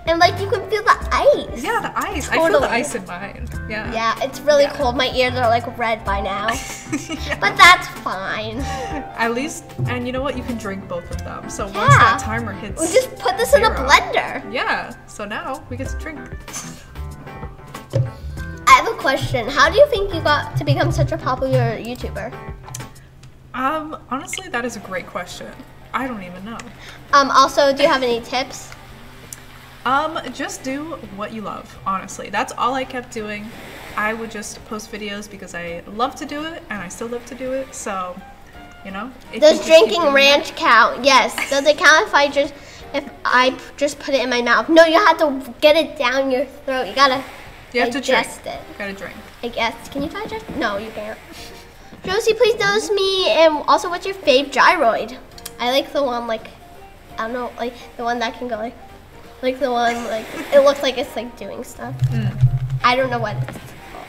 And like you can feel the ice. Yeah, the ice. Totally. I feel the ice in mine. Yeah. Yeah, it's really cold. My ears are like red by now. Yeah. But that's fine. At least, and you know what? You can drink both of them. So once that timer hits we just put this in a blender. Yeah, so now we get to drink. I have a question. How do you think you got to become such a popular YouTuber? Honestly, that is a great question. I don't even know. Also, do you have any tips? Just do what you love, honestly. That's all I kept doing. I would just post videos because I love to do it, and I still love to do it, so, you know. Does drinking ranch count? Yes. Does it count if I just put it in my mouth? No, you have to get it down your throat. You gotta... You have digest to drink. You gotta drink. I guess. Can you digest? No, you can't. Josie, please dose me. And also, what's your fave gyroid? I like the one I don't know, the one that can go like the one it looks like it's doing stuff. I don't know what it's called.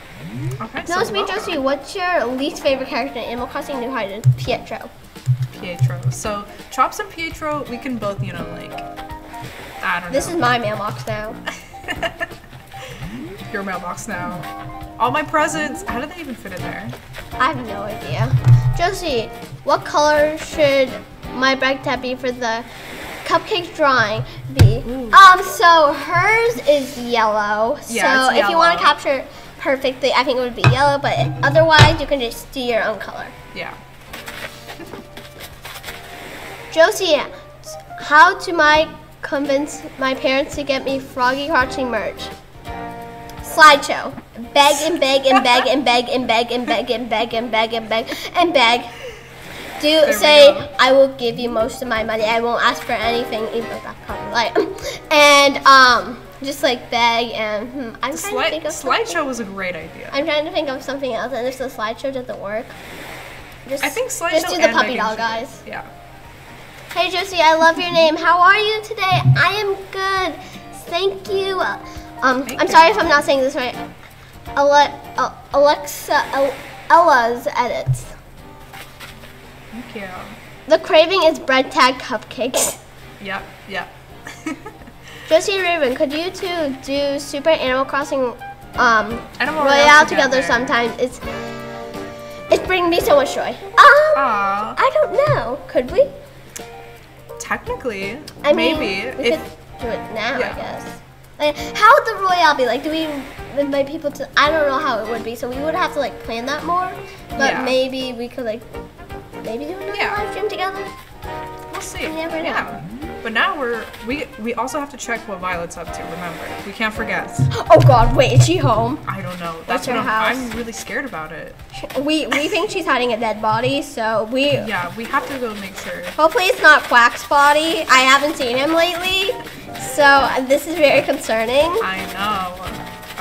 Okay, now let's meet Josie. What's your least favorite character in Animal Crossing New Horizons? Pietro. Pietro. So Chops and Pietro, we can both, you know, like, I don't know. This is my mailbox now. Your mailbox now. All my presents. How did they even fit in there? I have no idea. Josie, what color should my brag tab be for the cupcake drawing be? Ooh. So hers is yellow. Yeah, so it's yellow. If you want to capture perfectly, I think it would be yellow, but otherwise you can just do your own color. Yeah. Josie, how do I convince my parents to get me Froggy Crossing merch? Slideshow. Beg and beg and beg and beg and beg and beg and beg and beg and beg and beg. Do say, I will give you most of my money. I won't ask for anything, even though that's probably like. And just like beg and I'm trying to think of something. Slideshow was a great idea. I'm trying to think of something else, and if the slideshow doesn't work, I think slideshow. Just do the puppy doll guys. Yeah. Hey Josie, I love your name. How are you today? I am good. Thank you. I'm sorry if I'm not saying this right. Ella's edits. Thank you. The craving is bread tag cupcakes. Yep, yep. Josie Raven, could you two do Super Animal Crossing Royale together sometimes? It's bringing me so much joy. I don't know. Could we? Technically, I mean, maybe. We could do it now, yeah. I guess. Like, how would the Royale be? Like, do we invite people to, I don't know how it would be, so we would have to like plan that more, but yeah. Maybe we could like, maybe do another live stream together? We'll see. You never know. Yeah. But now we also have to check what Violet's up to, remember. We can't forget. Oh god, wait, is she home? I don't know. That's what I'm really scared about it. We think she's hiding a dead body, so we... Yeah, we have to go make sure. Hopefully it's not Quack's body. I haven't seen him lately, so this is very concerning. I know.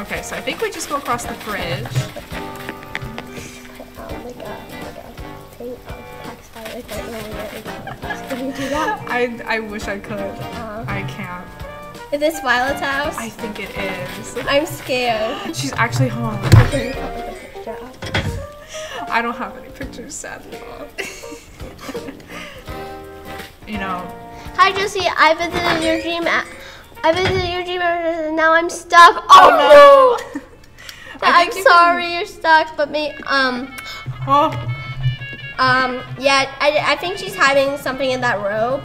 Okay, so I think we just go across the bridge. Oh my god, oh my god. Can you do that? I wish I could. I can't. Is this Violet's house? I think it is. I'm scared. She's actually home. I don't have any pictures, sadly. You know. Hi Josie, I visited your dream. I visited your dream and now I'm stuck. Oh, no! I'm sorry you're stuck, but me. Oh. Yeah, I think she's hiding something in that robe.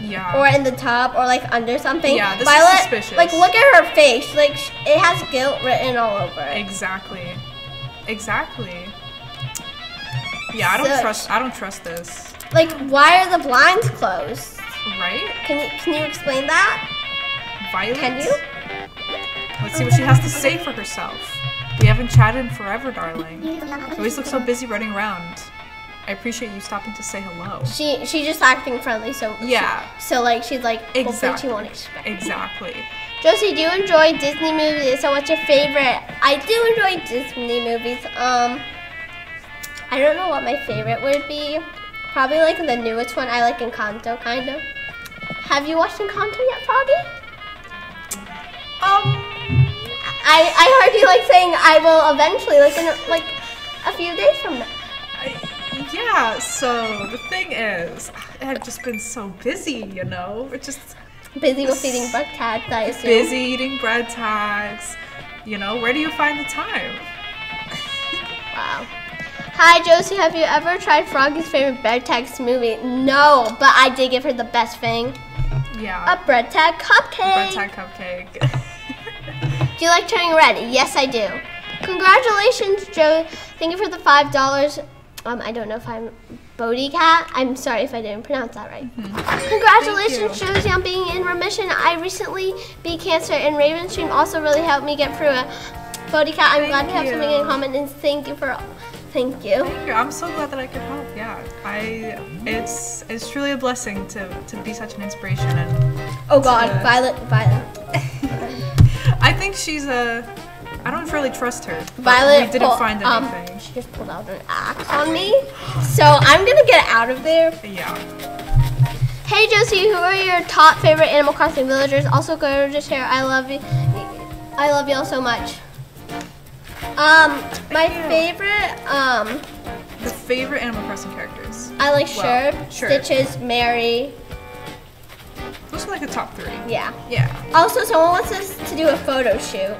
Yeah. Or in the tub, or like under something. Yeah, this Violet, is suspicious. Like, look at her face. Like, it has guilt written all over it. Exactly. Exactly. Yeah, I don't trust this. Like, why are the blinds closed? Right? Can you explain that? Violet? Can you? Let's see what she has to say for herself. We haven't chatted in forever, darling. You always look so busy running around. I appreciate you stopping to say hello. She's just acting friendly, so yeah. So like she's like hopefully she won't expect. Exactly. Josie, do you enjoy Disney movies? So what's your favorite? I do enjoy Disney movies. I don't know what my favorite would be. Probably like the newest one. I like Encanto, kind of. Have you watched Encanto yet, Froggy? I heard you like saying I will eventually, like in like a few days from now. Yeah, so the thing is, I've just been so busy, you know? We're just... Busy with eating bread tags, I assume. Busy eating bread tags. You know, where do you find the time? Wow. Hi, Josie, have you ever tried Froggy's favorite bread tag smoothie? No, but I did give her the best thing. Yeah. A bread tag cupcake. Bread tag cupcake. Do you like turning red? Yes, I do. Congratulations, Joe. Thank you for the $5. I don't know if I'm Bodhi Cat. I'm sorry if I didn't pronounce that right. Congratulations, Josie, on being in remission. I recently beat cancer, and Raven's stream also really helped me get through it. Bodhi Cat, I'm glad to have something in common, and thank you for all. Thank you. Thank you. I'm so glad that I could help. Yeah, it's truly a blessing to be such an inspiration. And oh God, Violet. I think she's a. I don't really trust her. Violet, we didn't find anything. She just pulled out an axe on me, so I'm gonna get out of there. Yeah. Hey Josie, who are your top favorite Animal Crossing villagers? Also, go to share. I love you. I love y'all so much. My favorite, The favorite Animal Crossing characters. I like Sherb, Stitches, Mary. Those are like the top three. Yeah. Yeah. Also, someone wants us to do a photo shoot.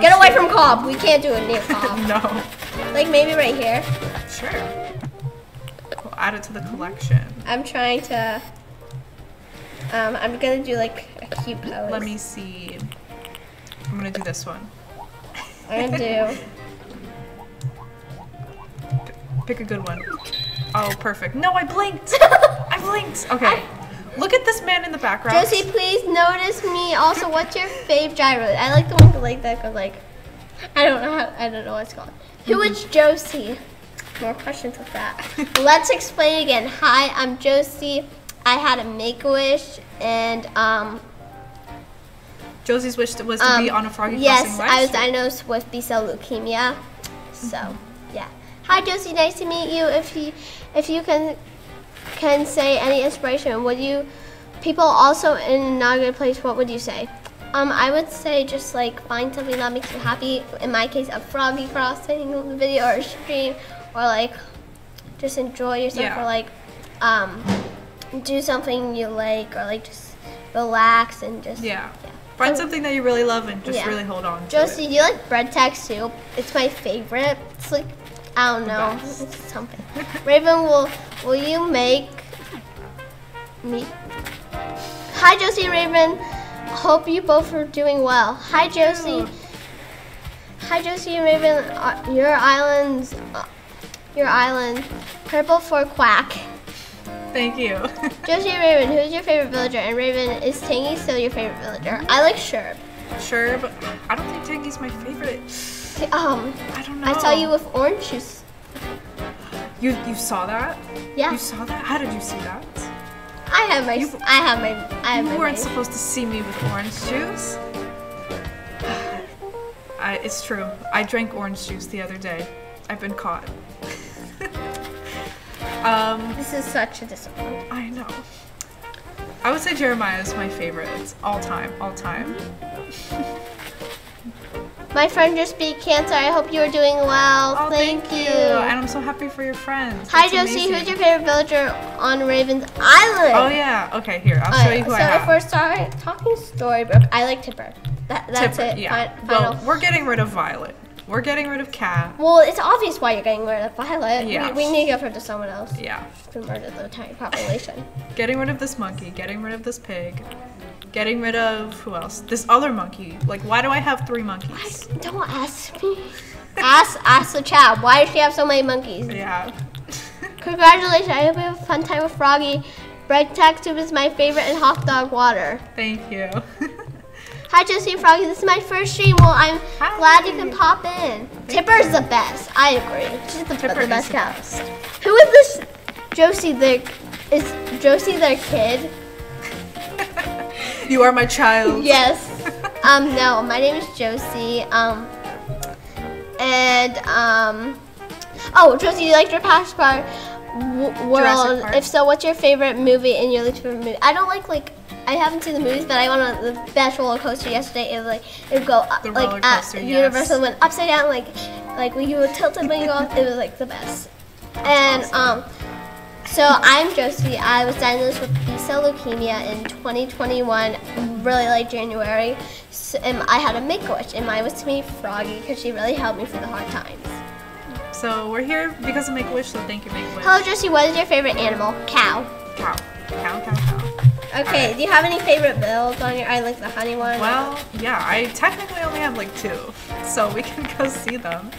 Get away from Cobb. We can't do it near Cobb. No. Like maybe right here. Sure. We'll add it to the collection. I'm trying to. I'm gonna do like a cute pose. Let me see. I'm gonna do this one. I'm gonna do. Pick a good one. Oh, perfect. No, I blinked. I blinked. Okay. Look at this man in the background. Josie, please notice me. Also, what's your fave gyro? I like the one like that goes like, I don't know what it's called. Mm-hmm. Who is Josie? More questions with that. Let's explain again. Hi, I'm Josie. I had a Make-A-Wish and Josie's wish was to be on a Froggy Crossing. Yes, I was diagnosed with B-cell leukemia. So, yeah. Hi, Josie. Nice to meet you. If you can say any inspiration, would you people also in not a good place, what would you say? I would say just like find something that makes you happy, in my case a Froggy Crossing video or a stream, or like just enjoy yourself, or like do something you like, or like just relax and just find something that you really love and just really hold on to. Josie, do you like bread tag soup? It's my favorite. It's like, I don't know, it's something. Raven, will you make me? Hi, Josie, Raven. Hope you both are doing well. Hi, Josie. Hi, Josie and Raven. Your island, purple for quack. Thank you. Josie and Raven, who's your favorite villager? And Raven, is Tangy still your favorite villager? I like Sherb. Sherb? I don't think Tangy's my favorite. I don't know. I saw you with orange juice. You saw that? Yeah. You saw that? How did you see that? I have my. You weren't supposed to see me with orange juice. It's true. I drank orange juice the other day. I've been caught. This is such a disappointment. I know. I would say Jeremiah is my favorite. It's all time. My friend just beat cancer. I hope you are doing well. Oh, thank you. And I'm so happy for your friends. Hi, Josie. Who's your favorite villager on Raven's Island? Oh, yeah. Okay, here. I'll show you who I have. So, if we're talking Storybook, I like Tipper. That's Tipper, it. Yeah. Well, we're getting rid of Violet. We're getting rid of Cat. Well, it's obvious why you're getting rid of Violet. Yeah. We need to give her to someone else. Yeah. We murdered the entire population. Getting rid of this monkey. Getting rid of this pig. Getting rid of, who else? This other monkey. Like, why do I have three monkeys? Don't ask me. ask the child. Why does she have so many monkeys? Yeah. Congratulations. I hope you have a fun time with Froggy. Bread tag soup is my favorite, and hot dog water. Thank you. Hi, Josie and Froggy. This is my first stream. Well, I'm glad you can pop in. Tipper's the best. I agree. She's the best cat. Who is this? Josie, is Josie their kid? You are my child. Yes. No, my name is Josie. Josie, you liked your past part world. If so, what's your favorite movie and your least favorite movie? I don't like I haven't seen the movies, but I went on the best roller coaster yesterday. It was like it would go up, like coaster, at Universal, went upside down, like when you were tilted when you go up. It was like the best. That's awesome. So I'm Josie. I was diagnosed with B-cell leukemia in 2021, really late January. So, and I had a Make-A-Wish, and mine was to meet Froggy because she really helped me through the hard times. So we're here because of Make-A-Wish, so thank you, Make-A-Wish. Hello, Josie. What is your favorite animal? Cow. Cow. Cow, cow, cow. Okay, do you have any favorite builds on your island, like the honey one? Well, yeah, I technically only have like two, so we can go see them.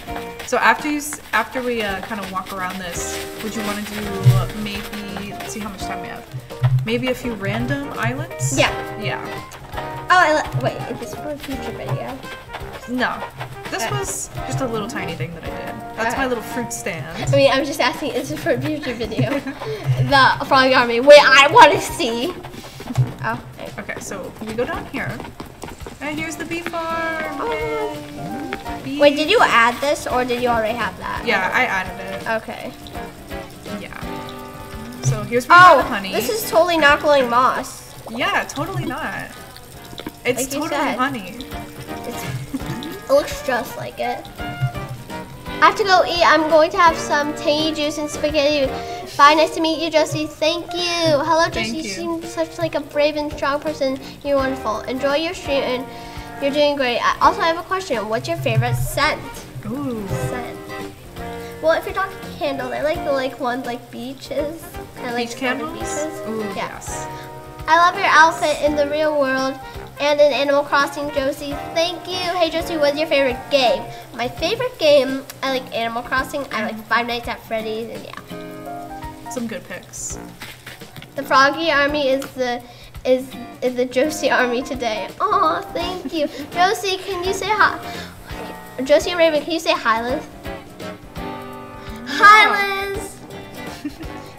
So after we kind of walk around this, would you want to do maybe, let's see how much time we have, maybe a few random islands? Yeah. Yeah. Oh, wait, is this for a future video? No. This was just a little tiny thing that I did. That's my little fruit stand. I mean, I'm just asking, is this for a future video? The Frog Army. Wait, I want to see. Oh. Okay, so we go down here. And here's the bee farm. Wait, did you add this or did you already have that? Yeah, I added it. Okay. Yeah. So here's where we have the honey. This is totally not glowing moss. Yeah, totally not. It's like totally honey. It's It looks just like it. I have to go eat. I'm going to have some tangy juice and spaghetti. Bye, nice to meet you, Josie. Thank you. Hello, Josie. You seem such like a brave and strong person. You're wonderful. Enjoy your stream and you're doing great. I also have a question. What's your favorite scent? Ooh. Scent. Well, if you're talking candles, I like the ones like beaches. I like candles. Beaches. Ooh, yeah. Yes. I love your outfit in the real world and in Animal Crossing, Josie. Thank you. Hey, Josie, what's your favorite game? My favorite game, I like Animal Crossing. I like Five Nights at Freddy's, and yeah. Some good picks. The Froggy Army is the Josie Army today. Aw, thank you. Josie, can you say hi? Josie and Raven, can you say hi, Liz? Hi, Liz.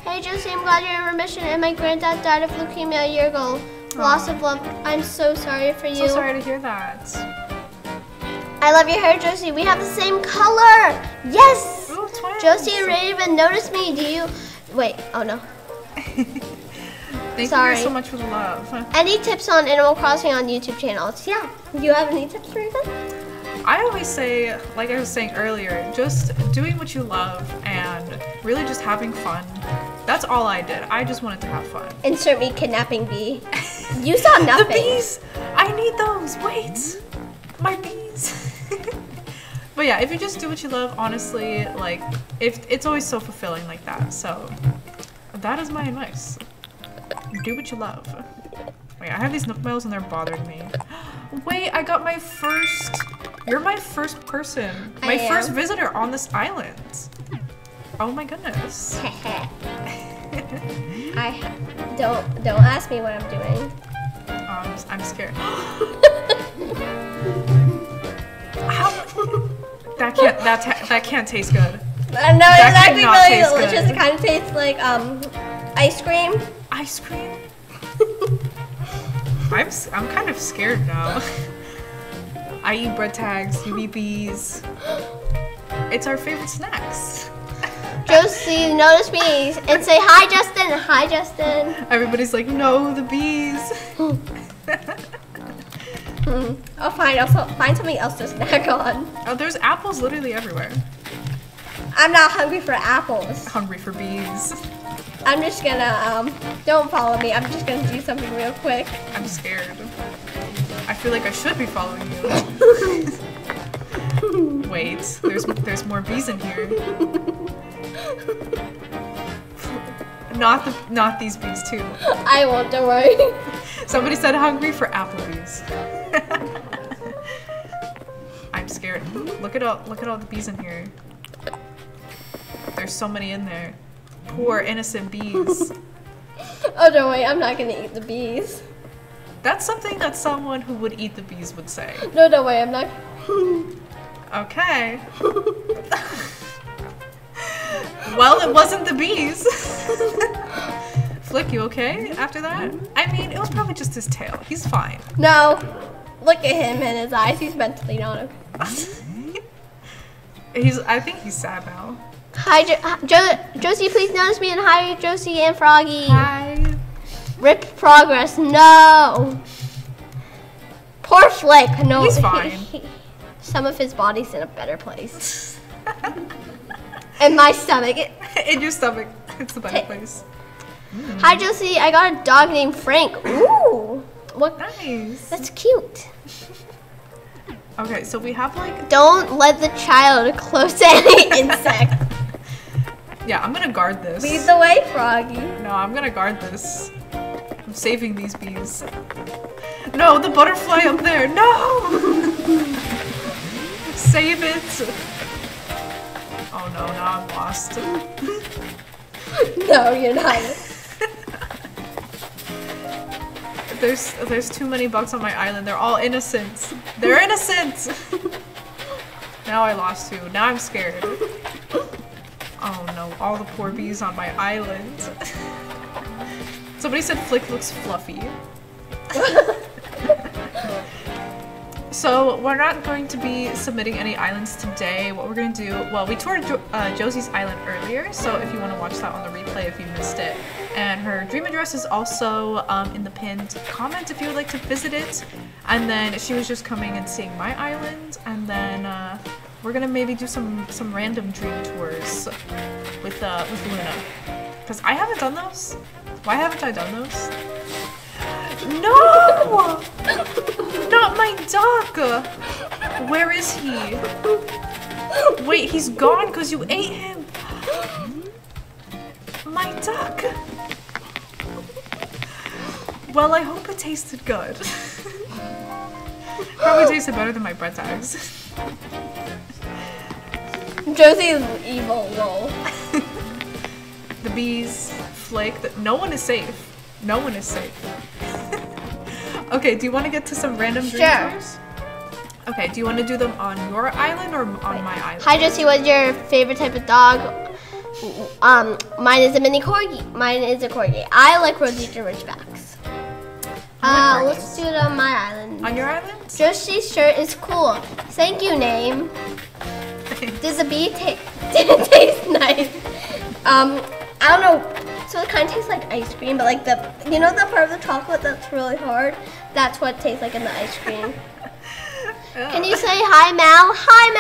Hey, Josie, I'm glad you're in remission, and my granddad died of leukemia a year ago. Loss of love. I'm so sorry for you. So sorry to hear that. I love your hair, Josie. We have the same color. Yes. Ooh, twins. Josie and Raven, notice me. Do you? Wait. Oh no. Thank you so much for the love. Any tips on Animal Crossing on YouTube channels? Yeah. Do you have any tips, Raven? I always say, like I was saying earlier, just doing what you love and really just having fun. That's all I did. I just wanted to have fun. Insert me kidnapping bee. You saw nothing. The bees! I need those! Wait! My bees! But yeah, if you just do what you love, honestly, like, it's always so fulfilling like that. So, that is my advice. Do what you love. Wait, I have these nook miles and they're bothering me. Wait, I got my first... You're my first person. My first visitor on this island. Oh my goodness. I don't ask me what I'm doing. I'm scared. that can't taste good. No, that exactly. Really, it just kind of tastes like ice cream. Ice cream. I'm kind of scared now. I eat bread tags, you eat bees. It's our favorite snacks. Josie, notice bees and say hi, Justin. Hi, Justin. Everybody's like, no, the bees. Oh, fine. Also, find something else to snack on. Oh, there's apples literally everywhere. I'm not hungry for apples. Hungry for bees. I'm just gonna don't follow me. I'm just gonna do something real quick. I'm scared. I feel like I should be following you. Wait, there's more bees in here. Not these bees too. I won't, don't worry. Somebody said hungry for Applebee's. I'm scared. Look at all the bees in here. There's so many in there. Poor innocent bees. Oh, don't worry, I'm not gonna eat the bees. That's something that someone who would eat the bees would say. No, don't worry, I'm not. Okay. Well, it wasn't the bees. Flick, you okay after that? I mean, it was probably just his tail. He's fine. No. Look at him in his eyes. He's mentally not okay. I think he's sad now. Hi, Josie, please notice me, and hi, Josie and Froggy. Hi. Rip progress, no! Poor Flick, no. He's fine. Some of his body's in a better place. In my stomach. In your stomach, it's a better place. Mm. Hi, Josie, I got a dog named Frank. Ooh! What? Nice. That's cute. Okay, so we have like... Don't let the child close any insect. Yeah, I'm gonna guard this. Lead the way, Froggy. No, I'm gonna guard this. I'm saving these bees. No, the butterfly up there. No! Save it. Oh no, now I'm lost. No, you're not. There's too many bugs on my island. They're all innocent. They're innocent. Now I lost you. Now I'm scared. Oh no, all the poor bees on my island. Somebody said Flick looks fluffy. So we're not going to be submitting any islands today. What we're going to do, well, we toured Josie's island earlier, so if you want to watch that on the replay if you missed it. And her dream address is also in the pinned comment if you would like to visit it. And then she was just coming and seeing my island, and then we're gonna maybe do some random dream tours with Luna. Because I haven't done those. Why haven't I done those? No! Not my dog! Where is he? Wait, he's gone because you ate him! My duck! Well, I hope it tasted good. Probably tasted better than my bread tags. Josie is evil, lol. The bees flake. No one is safe. No one is safe. Okay, do you want to get to some random dreams? Okay, do you want to do them on your island or on my island? Hi, Josie, what's your favorite type of dog? Mine is a mini corgi. Mine is a corgi. I like Rosie and Ridgebacks. Let's do it on my island. On your island? Josie's shirt is cool. Thank you, name. Does a bee didn't taste nice? I don't know. So it kind of tastes like ice cream, but like the, you know that part of the chocolate that's really hard? That's what it tastes like in the ice cream. Can you say hi, Mal? Hi,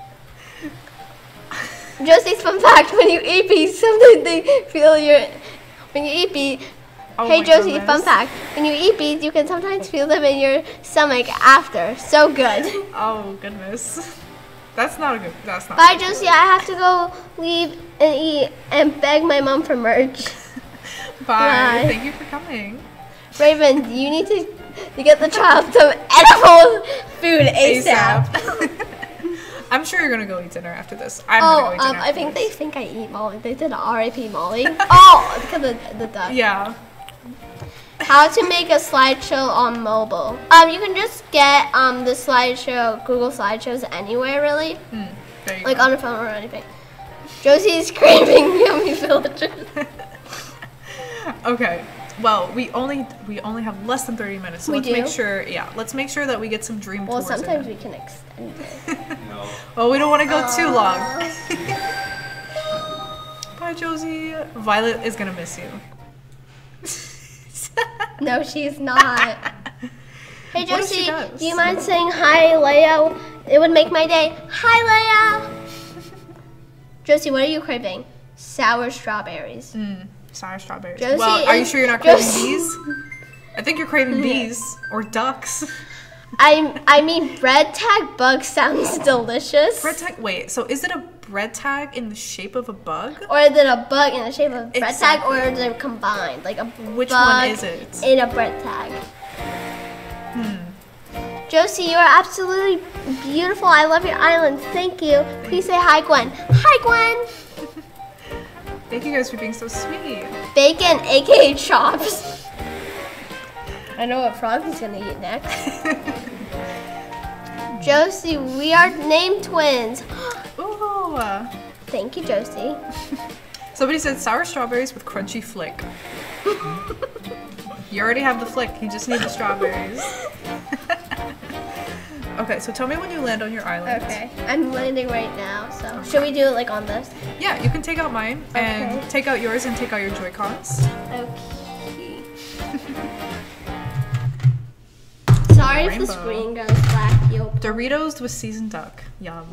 Mal. Josie's fun fact, when you eat bees, sometimes they feel your... When you eat bees... Oh, hey Josie, fun fact. When you eat bees, you can sometimes feel them in your stomach after. So good. Oh, goodness. That's not a good... That's not Bye, Josie. I have to go leave and eat and beg my mom for merch. Bye. Thank you for coming. Raven, you need to get the child some edible food ASAP. I'm sure you're going to go eat dinner after this. I think I eat Molly. They did R.I.P. Molly. Oh, because of the duck. Yeah. How to make a slideshow on mobile. You can just get the slideshow, Google slideshows anywhere, really. There you go. On a phone or anything. Josie's craving yummy villagers. Okay. Well, we only have less than 30 minutes, so let's make sure that we get some dream tours. Well, sometimes we can extend it. Well, we don't want to go too long. Bye, Josie. Violet is going to miss you. No, she's not. Hey, Josie, do you mind saying hi, Leo? It would make my day. Hi, Leo. Josie, what are you craving? Sour strawberries. Sour strawberries. Josie, well, are you sure you're not craving bees? I think you're craving bees or ducks. I mean, bread tag bug sounds delicious. Bread tag, wait, so is it a bread tag in the shape of a bug? Or is it a bug in the shape of a bread tag, or is it combined? Like a Which bug one is it? In a bread tag. Josie, you are absolutely beautiful. I love your island. Thank you. Please say hi, Gwen. Hi, Gwen. Thank you guys for being so sweet. Bacon, aka Chops. I know what Froggy's gonna eat next. Josie, we are name twins. Ooh. Thank you, Josie. Somebody said sour strawberries with crunchy flick. You already have the flick, you just need the strawberries. Okay, so tell me when you land on your island. Okay, I'm landing right now, so. Okay. Should we do it like on this? Yeah, you can take out mine, and take out yours, and take out your Joy-Cons. Okay. Sorry if the screen goes black. Yo. Doritos with seasoned duck. Yum.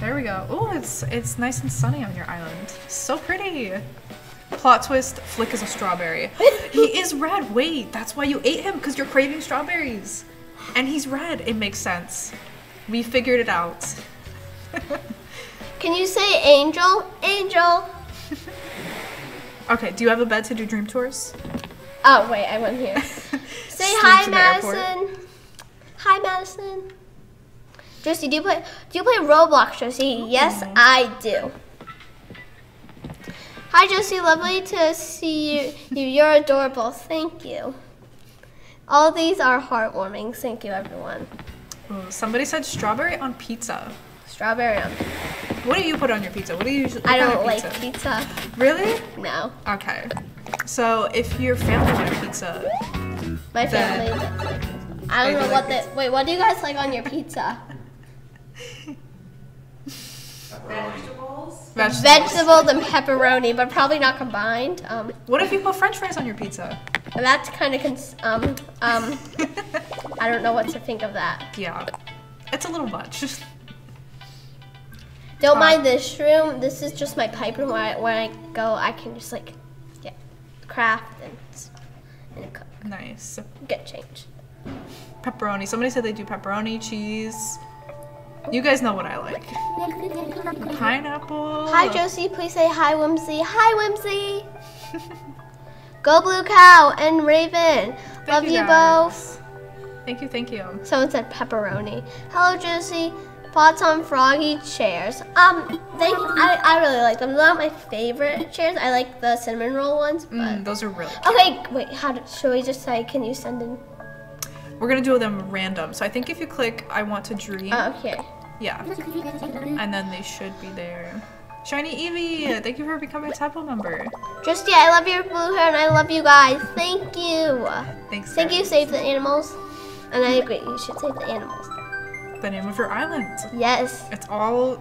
There we go. Oh, it's nice and sunny on your island. So pretty. Plot twist, Flick is a strawberry. He is red, wait, that's why you ate him, because you're craving strawberries. And he's red, it makes sense. We figured it out. Can you say angel? Angel! Okay, do you have a bed to do dream tours? Oh, wait, I went here. Say hi, Madison. Hi, Madison. Josie, do you play Roblox, Josie? Ooh. Yes, I do. Hi, Josie. Lovely to see you. You're adorable. Thank you. All these are heartwarming. Thank you, everyone. Ooh, somebody said strawberry on pizza. Strawberry on pizza. What do you put on your pizza? What do you usually put on your pizza? I don't like pizza. Really? No. Okay. So if your family likes pizza. My family doesn't like pizza. I don't know what they... Wait, what do you guys like on your pizza? Vegetables and pepperoni, but probably not combined. What if you put french fries on your pizza? That's kind of I don't know what to think of that. Yeah, it's a little much. Don't mind this room. This is just my pipe room. Where I go, I can just like get craft and cook. Nice. Get change. Pepperoni. Somebody said they do pepperoni, cheese. You guys know what I like. Pineapple. Hi, Josie. Please say hi, Whimsy. Hi, Whimsy. Go Blue Cow and Raven. Love you both. Thank you, thank you. Someone said pepperoni. Hello, Josie. Pots on Froggy chairs. I really like them. They're not my favorite chairs. I like the cinnamon roll ones. But those are really cute. Okay, wait. Should we just say? Can you send in? We're gonna do them random. So I think if you click, I want to dream. Oh, okay. Yeah. And then they should be there. Shiny Evie, thank you for becoming a Temple member. Tristy, I love your blue hair and I love you guys. Thank you. Thanks. Thank you, Save the Animals. And I agree, you should save the animals. The name of your island. Yes. It's all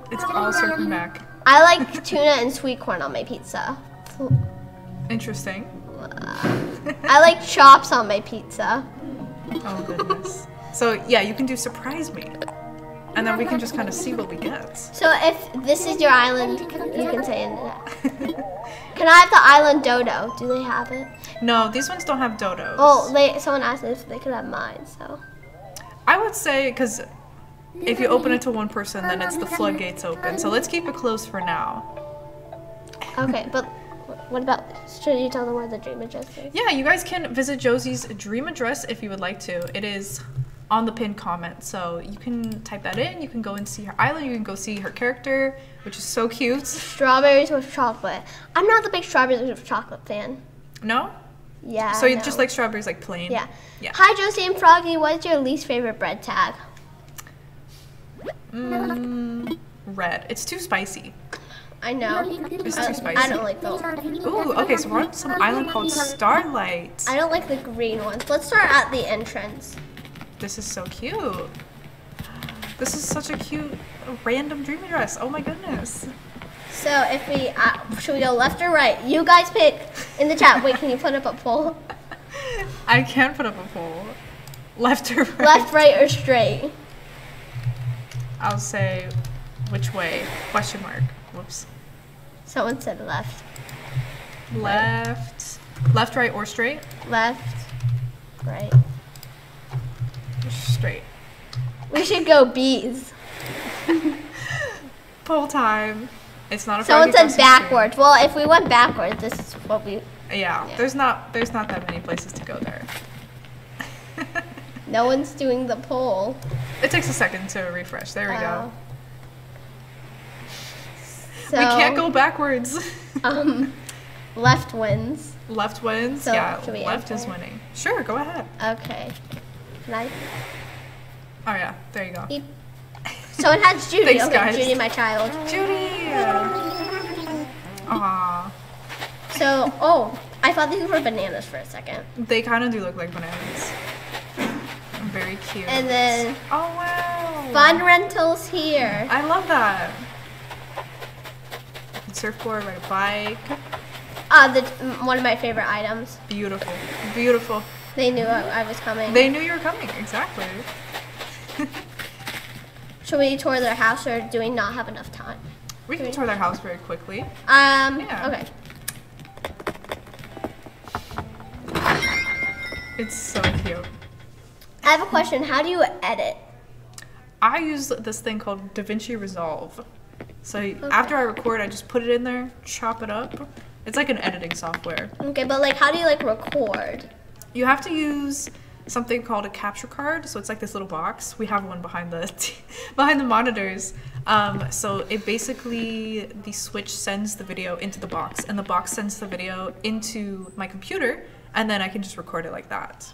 circling back. I like tuna and sweet corn on my pizza. Interesting. I like chops on my pizza. Oh goodness. So yeah, you can do surprise me. And then we can just kind of see what we get. So if this is your island, you can say it. Can I have the island dodo? Do they have it? No, these ones don't have dodos. Oh, someone asked if they could have mine, so. I would say, because if you open it to one person, then it's the floodgates open. So let's keep it closed for now. Okay, but what about, should you tell them where the dream address is? Yeah, you guys can visit Josie's dream address if you would like to. It is on the pinned comment, so you can type that in. You can go and see her island. You can go see her character, which is so cute. Strawberries with chocolate. I'm not the big strawberries with chocolate fan. No? Yeah. So you just like strawberries like plain? Yeah. Hi, Josie and Froggy. What is your least favorite bread tag? Red. It's too spicy. I know. It's too spicy. I don't like those. Ooh, okay, so we're on some island called Starlight. I don't like the green ones. Let's start at the entrance. This is so cute. This is such a cute random dream address. Oh my goodness. So if we, should we go left or right? You guys pick in the chat. Wait, can you put up a poll? I can put up a poll. Left or right? Left, right, or straight? I'll say which way? Question mark. Whoops. Someone said left. Left. Left, right, or straight? Left, right. Straight. We should go bees. Poll time. It's not a Someone said backwards. Stream. Well, if we went backwards, this is what we. Yeah. There's not that many places to go there. No one's doing the poll. It takes a second to refresh. There we go. So, we can't go backwards. Left wins. Left wins. So yeah. Left is winning. Sure. Go ahead. Okay. Life. Oh yeah, there you go. Someone has Judy. Thanks, okay, guys. Judy, my child. Judy! Aww. So, oh, I thought these were bananas for a second. They kind of do look like bananas. Very cute. And then, oh wow. Fun rentals here. I love that. Surfboard, ride a bike. One of my favorite items. Beautiful, beautiful. They knew I was coming. They knew you were coming, exactly. Should we tour their house, or do we not have enough time? We can tour their house very quickly. Yeah. Okay. It's so cute. I have a question. How do you edit? I use this thing called DaVinci Resolve. So after I record, I just put it in there, chop it up. It's like an editing software. Okay, but like, how do you like record? You have to use something called a capture card. So it's like this little box. We have one behind the monitors. So it basically, the switch sends the video into the box, and the box sends the video into my computer, and then I can just record it like that.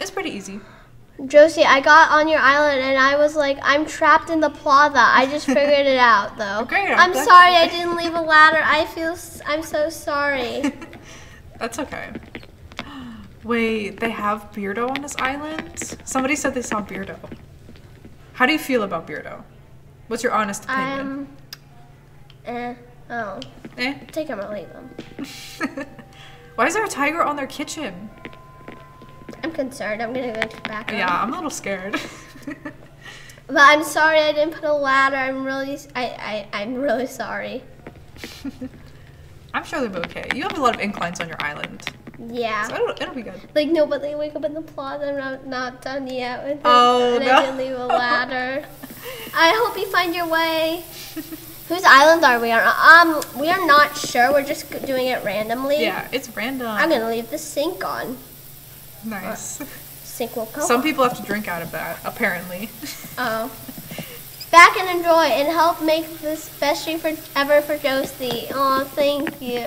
It's pretty easy. Josie, I got on your island and I was like, I'm trapped in the plaza. I just figured it out though. Great, I'm sorry I didn't leave a ladder. I'm so sorry. That's okay. Wait, they have Beardo on this island? Somebody said they saw Beardo. How do you feel about Beardo? What's your honest opinion? Oh. Eh? Take him or leave him. Why is there a tiger on their kitchen? concerned. I'm gonna go to the back. Yeah, I'm a little scared. But I'm sorry I didn't put a ladder. I'm really sorry. I'm sure they'll be okay. You have a lot of inclines on your island. Yeah. So it'll be good. Like, no, but they wake up in the plaza and I'm not done yet with it. Oh, no. I didn't leave a ladder. I hope you find your way. Whose island are we on? We are not sure. We're just doing it randomly. Yeah, it's random. I'm going to leave the sink on. Nice. Sink will come. Some people have to drink out of that, apparently. Oh. Back and enjoy, and help make this best year forever for Josie. Oh, thank you.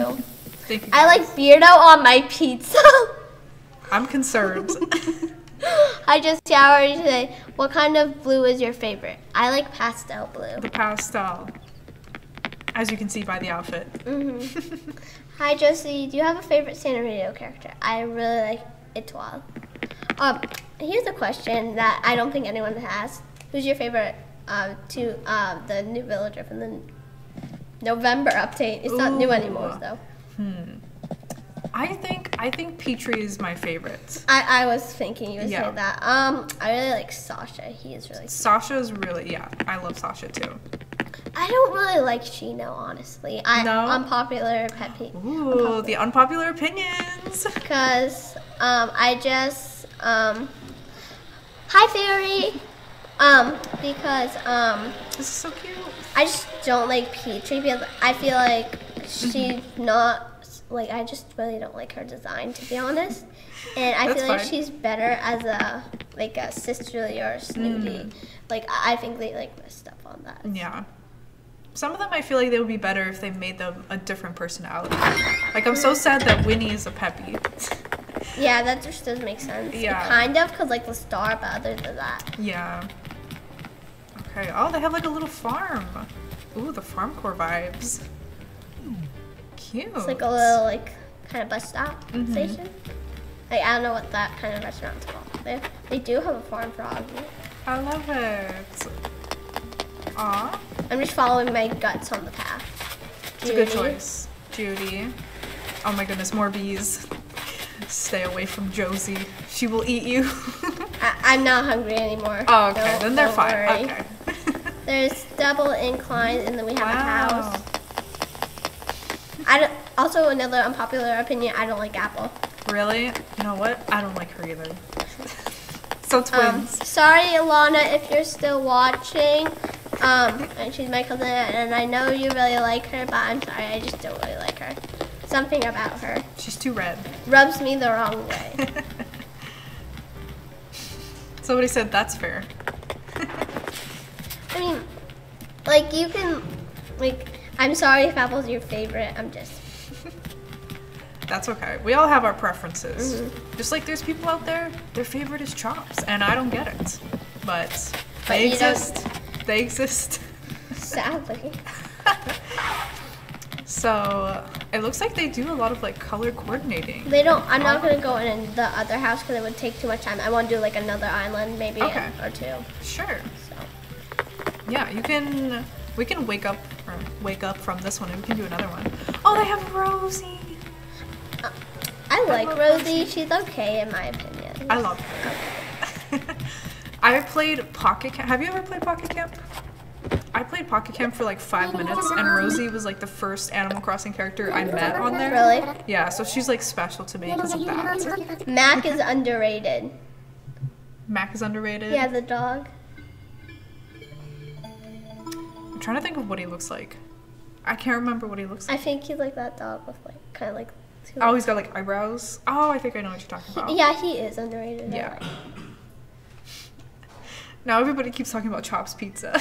Thank you. I like Beardo on my pizza. I'm concerned. I just showered today. What kind of blue is your favorite? I like pastel blue. The pastel. As you can see by the outfit. Mm-hmm. Hi, Josie. Do you have a favorite Sanrio character? I really like Étoile. Here's a question that I don't think anyone has. Who's your favorite? The new villager from the November update. It's not new anymore, though. I think Petrie is my favorite. I was thinking you would say that. I really like Sasha. He is really cute. Sasha's really, yeah. I love Sasha too. I don't really like Chino, honestly. Unpopular pet peeve. Ooh, unpopular. The unpopular opinions. Because hi, Fairy. This is so cute. I just don't like Petrie because I feel like she's not, like, I just really don't like her design, to be honest. And I feel like she's better as a sisterly or snooty. Like, I think they, like, messed up on that. Yeah. Some of them I feel like they would be better if they made them a different personality. Like, I'm so sad that Winnie is a Peppy. Yeah, that just does make sense. Yeah. Kind of, because, like, the star, but other than that. Yeah. Okay. Oh, they have like a little farm. Ooh, the FarmCore vibes. Cute. It's like a little like kind of bus stop station. Like, I don't know what that kind of restaurant's called. They do have a farm frog. I love it. Aw. I'm just following my guts on the path. It's a good choice, Judy. Oh my goodness, more bees. Stay away from Josie. She will eat you. I'm not hungry anymore. Oh, okay. Then they're fine. Worry. Okay. There's double inclines, and then we have a house. Also, another unpopular opinion, I don't like Apple. Really? You know what? I don't like her either. So twins. Sorry, Alana, if you're still watching. And she's my cousin, and I know you really like her, but I'm sorry, I just don't really like her. Something about her. She's too red. Rubs me the wrong way. Somebody said that's fair. I mean, like, you can, like, I'm sorry if Apple's your favorite. I'm just. That's okay. We all have our preferences. Just like there's people out there, their favorite is Chops, and I don't get it. But they exist. They exist. Sadly. So it looks like they do a lot of like color coordinating. They don't. I'm not gonna go in the other house because it would take too much time. I want to do like another island, maybe or two. Sure. So. Yeah, you can. We can wake up from this one, and we can do another one. Oh, they have Rosie. I like Rosie. She's okay in my opinion. I love her. Okay. I played Pocket Camp. Have you ever played Pocket Camp? I played Pocket Camp for like 5 minutes, and Rosie was like the first Animal Crossing character I met on there. Really? Yeah, so she's like special to me because of that. Mac is underrated. Mac is underrated? Yeah, the dog. I'm trying to think of what he looks like. I can't remember what he looks like. I think he's like that dog with like, kind of like... Oh, he's got like eyebrows? Oh, I think I know what you're talking about. Yeah, he is underrated. Yeah. Now everybody keeps talking about Chops Pizza.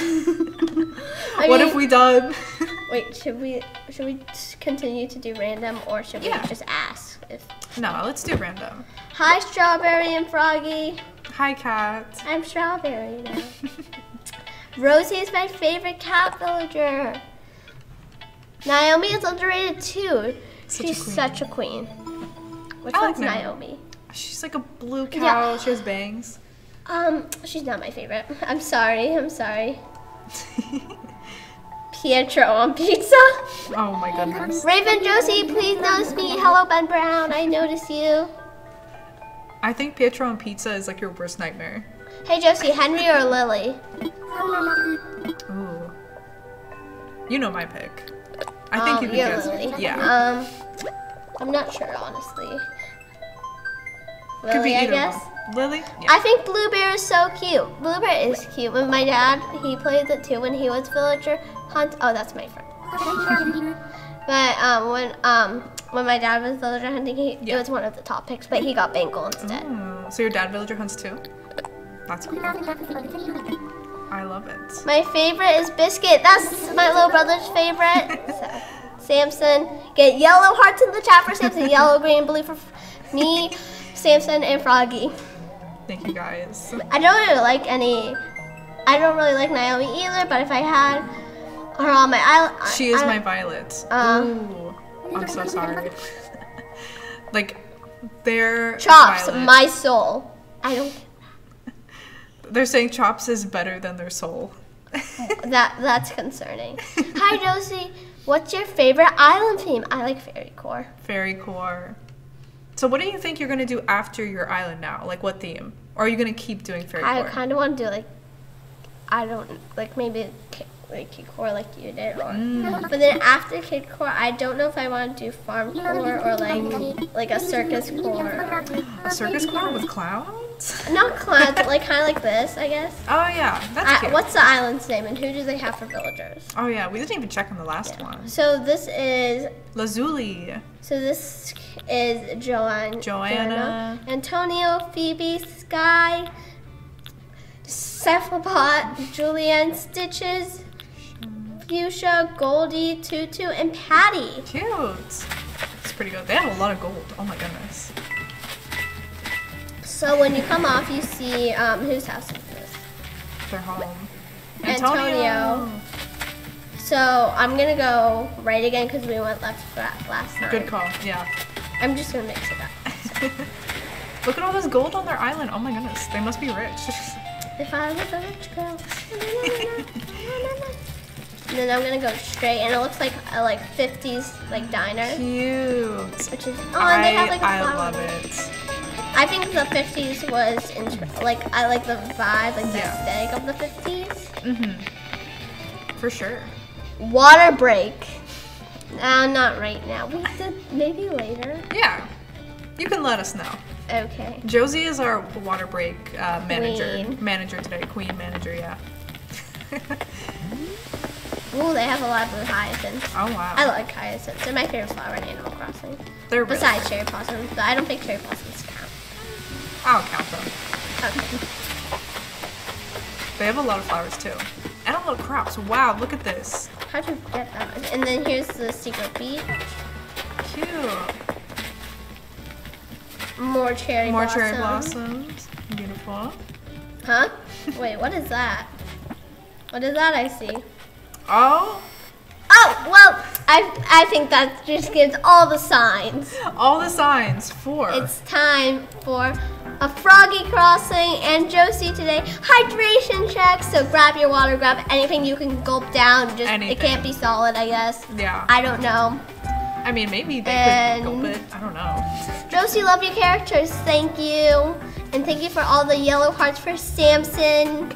What have we done? Wait, should we continue to do random, or should we just ask? No, let's do random. Hi, Strawberry and Froggy. Hi, Cat. I'm Strawberry now. Rosie is my favorite cat villager. Naomi is underrated too. She's such a queen. Which one's Naomi? She's like a blue cow. Yeah. She has bangs. She's not my favorite. I'm sorry. I'm sorry. Pietro on pizza. Oh my goodness. Raven Josie, please notice me. Hello, Ben Brown. I notice you. I think Pietro on pizza is like your worst nightmare. Hey Josie, Henry or Lily? Ooh. You know my pick. I think you can guess. Lily. Yeah. I'm not sure, honestly. Lily, could be either, I guess. Lily? Yeah. I think Blue Bear is so cute. Blue Bear is cute. When my dad, he played it too when he was villager hunt. Oh, that's my friend. But when my dad was villager hunting, it was one of the top picks, but he got Bangle instead. Ooh. So your dad villager hunts too? That's cool. I love it. My favorite is Biscuit. That's my little brother's favorite. So, Samson, get yellow hearts in the chat for Samson. Yellow, green, blue for me, Samson, and Froggy. Thank you guys. I don't really like any. I don't really like Naomi either. But if I had her on my island, she is my Violet. Ooh, I'm so sorry. Like, they're Chops, Violet. My soul. I don't. They're saying Chops is better than their soul. That's concerning. Hi, Josie. What's your favorite island theme? I like Fairy Core. Fairy Core. So what do you think you're going to do after your island now? Like, what theme? Or are you going to keep doing Fairy Core? I kind of want to do, like, I don't, like, maybe like Kid Core like you did. Or, but then after Kid Core, I don't know if I want to do Farm Core or, like a Circus Core. A Circus Core with clowns? Not clowns, but like kind of like this, I guess. Oh yeah, that's cute. What's the island's name, and who do they have for villagers? Oh yeah, we didn't even check on the last one. So this is Lazuli. So this is Joanna, Antonio, Phoebe, Sky, Cephalopod, Julianne, Stitches, Fuchsia, Goldie, Tutu, and Patty. Cute. That's pretty good. They have a lot of gold. Oh my goodness. So when you come off, you see whose house is this? Their home. Antonio. So I'm going to go right again because we went left last time. Good call, yeah. I'm just going to mix it up. Look at all this gold on their island. Oh my goodness, they must be rich. If I was a rich girl. And then I'm going to go straight, and it looks like a 50s diner. Cute. Which is, and they have like a flower. I love it. I think the 50s was I like the vibe, like the aesthetic of the 50s. Mm-hmm. For sure. Water break. Not right now. We could maybe later. Yeah. You can let us know. Okay. Josie is our water break manager. Queen. Manager today. Queen manager, yeah. Ooh, they have a lot of blue hyacinths. Oh, wow. I like hyacinths. They're my favorite flower in Animal Crossing. They're really besides cherry blossoms, but I don't think cherry blossoms count. I'll count them. Okay. They have a lot of flowers too. And a lot of crops. Wow, look at this. How'd you get that one? And then here's the secret beach. Cute. More cherry blossoms. More cherry blossoms. Beautiful. Huh? Wait, what is that? What is that I see? Oh. Oh, well, I think that just gives all the signs. All the signs for. It's time for a Froggy Crossing and Josie today. Hydration check, so grab your water, grab anything you can gulp down. Just anything. It can't be solid, I guess. Yeah. I don't know. I mean, maybe they could gulp it. I don't know. Josie, love your characters. Thank you. And thank you for all the yellow hearts for Samson.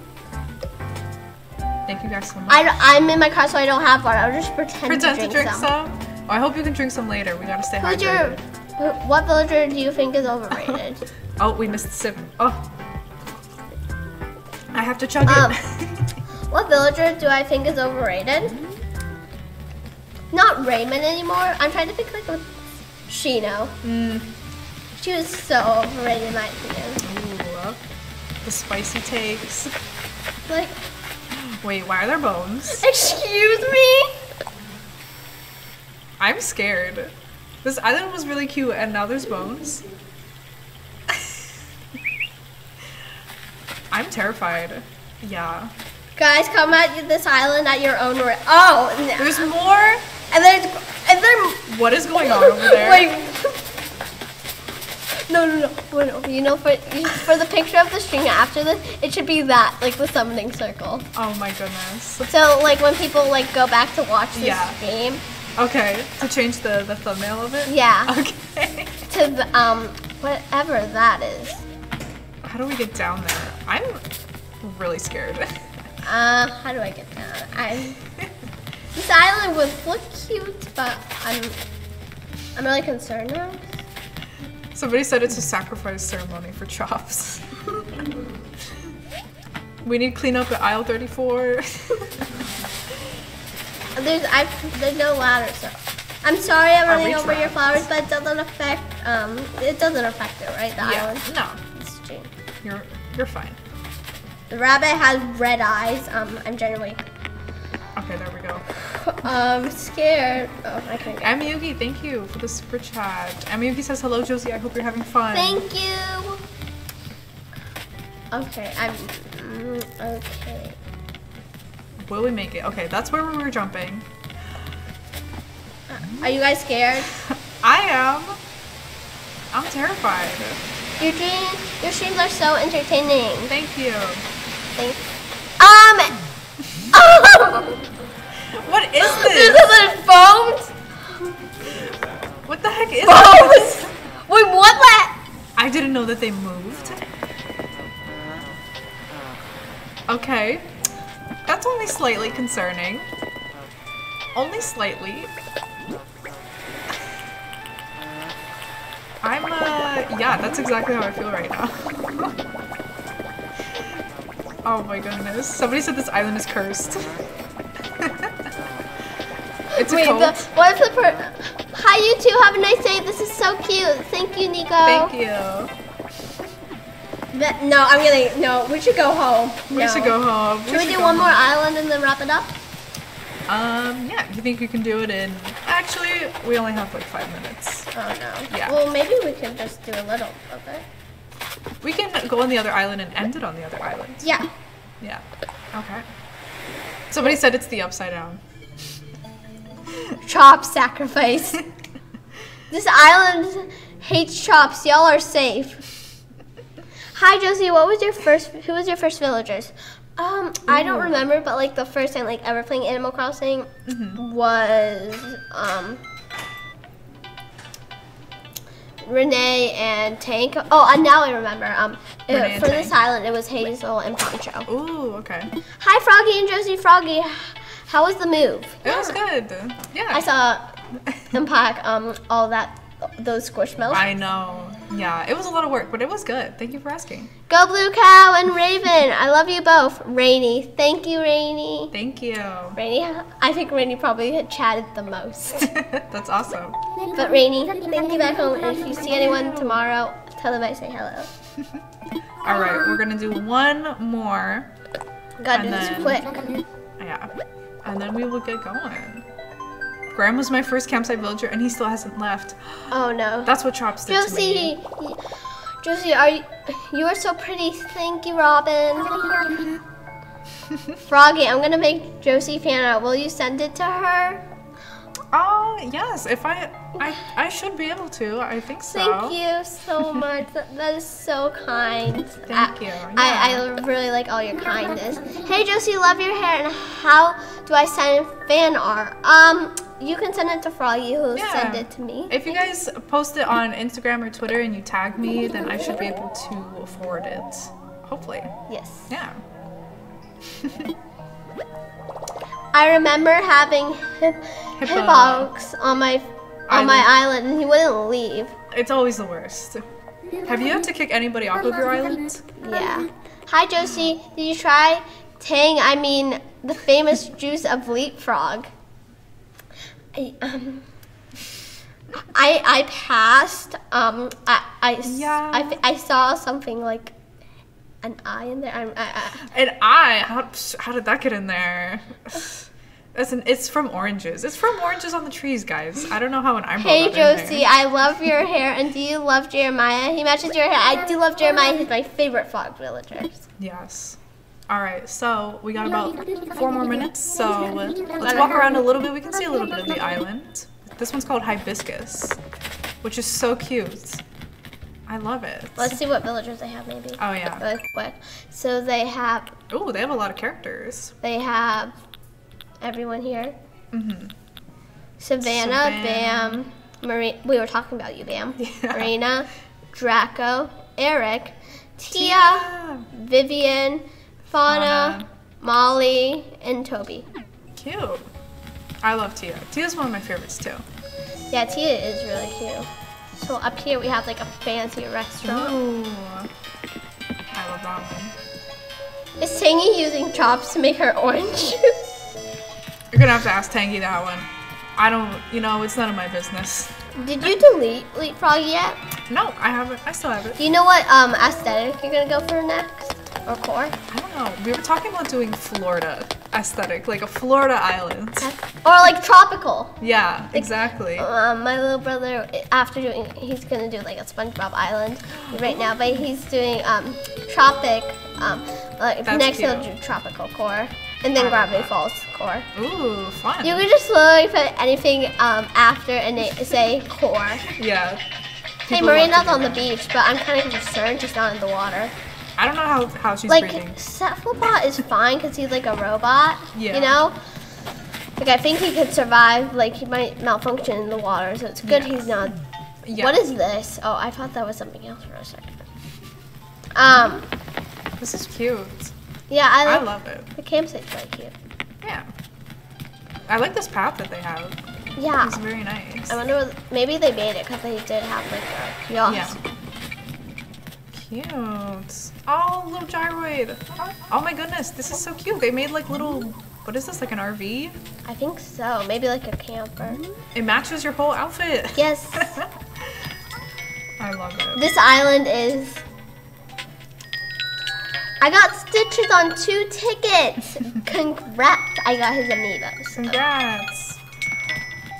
Thank you guys so much. I'm in my car, so I don't have one. I'll just pretend to drink some. Oh, I hope you can drink some later. We gotta stay hydrated. What villager do you think is overrated? Oh, we missed the sip. Oh, I have to chug it. What villager do I think is overrated? Not Raymond anymore. I'm trying to think like with Shino. She was so overrated in my opinion. Ooh, the spicy takes. Like. Wait, why are there bones? Excuse me? I'm scared. This island was really cute and now there's bones. I'm terrified. Yeah. Guys, come at this island at your own risk. Oh, no. There's more? And there's what is going on over there? Wait. No. You know, for the picture of the stream after this, it should be that, like the summoning circle. Oh my goodness. So like when people like go back to watch this game. Okay, to change the thumbnail of it? Yeah. Okay. To the, Whatever that is. How do we get down there? I'm really scared. How do I get down? This island would look cute, but I'm really concerned now. Somebody said it's a sacrifice ceremony for Chops. We need cleanup at aisle 34. There's no ladder, so I'm sorry I'm running over your flowers, but it doesn't affect it, right? The island. No. It's true. You're fine. The rabbit has red eyes. I'm generally okay. There we go. I'm scared. Oh, I can't. Amiyuki, thank you for the super chat. Amiyuki says hello, Josie. I hope you're having fun. Thank you. Okay, okay. Will we make it? Okay, that's where we were jumping. Are you guys scared? I am. I'm terrified. Your streams are so entertaining. Thank you. Thanks. Oh! What is this? This is foam. What the heck is this? Wait, what? I didn't know that they moved. Okay. That's only slightly concerning. Only slightly. I'm, yeah, that's exactly how I feel right now. Oh my goodness. Somebody said this island is cursed. It's a cult. What if the Hi, you two. Have a nice day. This is so cute. Thank you, Nico. Thank you. No, I'm gonna, no, we should go home. We should go home. Should we do one more island and then wrap it up? Yeah, you think you can do it in, actually, we only have like 5 minutes. Oh no. Yeah. Well, maybe we can just do a little of it. We can go on the other island and end it on the other island. Yeah. Yeah. Okay. Somebody said it's the upside down. Chop sacrifice. This island hates Chops. Y'all are safe. Hi Josie, who was your first villagers? I don't remember, but like the first time like ever playing Animal Crossing was Renee and Tank. Oh, and now I remember. For this island, it was Hazel and Poncho. Ooh, okay. Hi Froggy and Josie. Froggy, how was the move? It was good. Yeah. I saw unpack all that. Those squishmallows. I know. Yeah, it was a lot of work, but it was good. Thank you for asking. Go Blue Cow and Raven. I love you both. Rainy. Thank you, Rainy. Thank you. Rainy, I think Rainy probably had chatted the most. That's awesome. But Rainy, thank you back home. And if you see anyone tomorrow, tell them I say hello. All right, we're going to do one more. Gotta do this quick. Yeah, and then we will get going. Graham was my first campsite villager, and he still hasn't left. Oh no! That's what Chops did to me. Josie, are you are so pretty. Thank you, Robin. Froggy, I'm gonna make Josie fan art. Will you send it to her? Oh yes, if I should be able to. I think so. Thank you so much. That is so kind. Thank you. Yeah. I really like all your kindness. Hey Josie, love your hair. And how do I send fan art? You can send it to Froggy, who send it to me. If you guys post it on Instagram or Twitter and you tag me, then I should be able to forward it. Hopefully. Yes. Yeah. I remember having hippox on my island, and he wouldn't leave. It's always the worst. Have you had to kick anybody off of your island? Yeah. Hi Josie, did you try Tang? I mean, the famous juice of leapfrog. I passed. I saw something like an eye in there. An eye? How did that get in there? It's from oranges. It's from oranges on the trees, guys. I don't know how an eye. Hey Josie, I love your hair, and do you love Jeremiah? He matches your hair. I do love Jeremiah. He's my favorite frog villager. Yes. All right, so we got about 4 more minutes, so let's walk around a little bit. We can see a little bit of the island. This one's called Hibiscus, which is so cute. I love it. Let's see what villagers they have, maybe. Oh, yeah. Really quick. So they have... Oh, they have a lot of characters. They have everyone here. Mm-hmm. Savannah, Bam, Marina. We were talking about you, Bam. Yeah. Marina, Draco, Eric, Tia, Vivian, Fauna, Molly, and Toby. Cute. I love Tia. Tia's one of my favorites too. Yeah, Tia is really cute. So up here we have like a fancy restaurant. Ooh. I love that one. Is Tangy using Chops to make her orange juice? You're gonna have to ask Tangy that one. I don't, you know, it's none of my business. Did you delete Leap Froggy yet? No, I haven't. I still have it. Do you know what aesthetic you're gonna go for next? Or core? I don't know. We were talking about doing Florida aesthetic, like a Florida island. Or like tropical. Yeah, like, exactly. My little brother, after doing, he's gonna do like a SpongeBob island right now, but he's doing tropic, like that's next he'll do tropical core. And then Gravity Falls core. Ooh, fun. You could just literally put anything after and say core. Yeah. Hey, Marina's on the beach, but I'm kind of concerned she's not in the water. I don't know how she's like, breathing. Like, Cephalopod is fine because he's like a robot, yeah. You know? Like, I think he could survive, like he might malfunction in the water, so it's good he's not. Yeah. What is this? Oh, I thought that was something else for a second. This is cute. Yeah, I love it. The campsite's really cute. Yeah. I like this path that they have. Yeah. It's very nice. I wonder, maybe they made it because they did have like a kiosk. Yeah. Cute. Oh, little gyroid. Oh my goodness, this is so cute. They made like little, what is this, like an RV? I think so, maybe like a camper. It matches your whole outfit. Yes. I love it. This island is, I got Stitches on 2 tickets. Congrats, I got his amiibos. So. Congrats.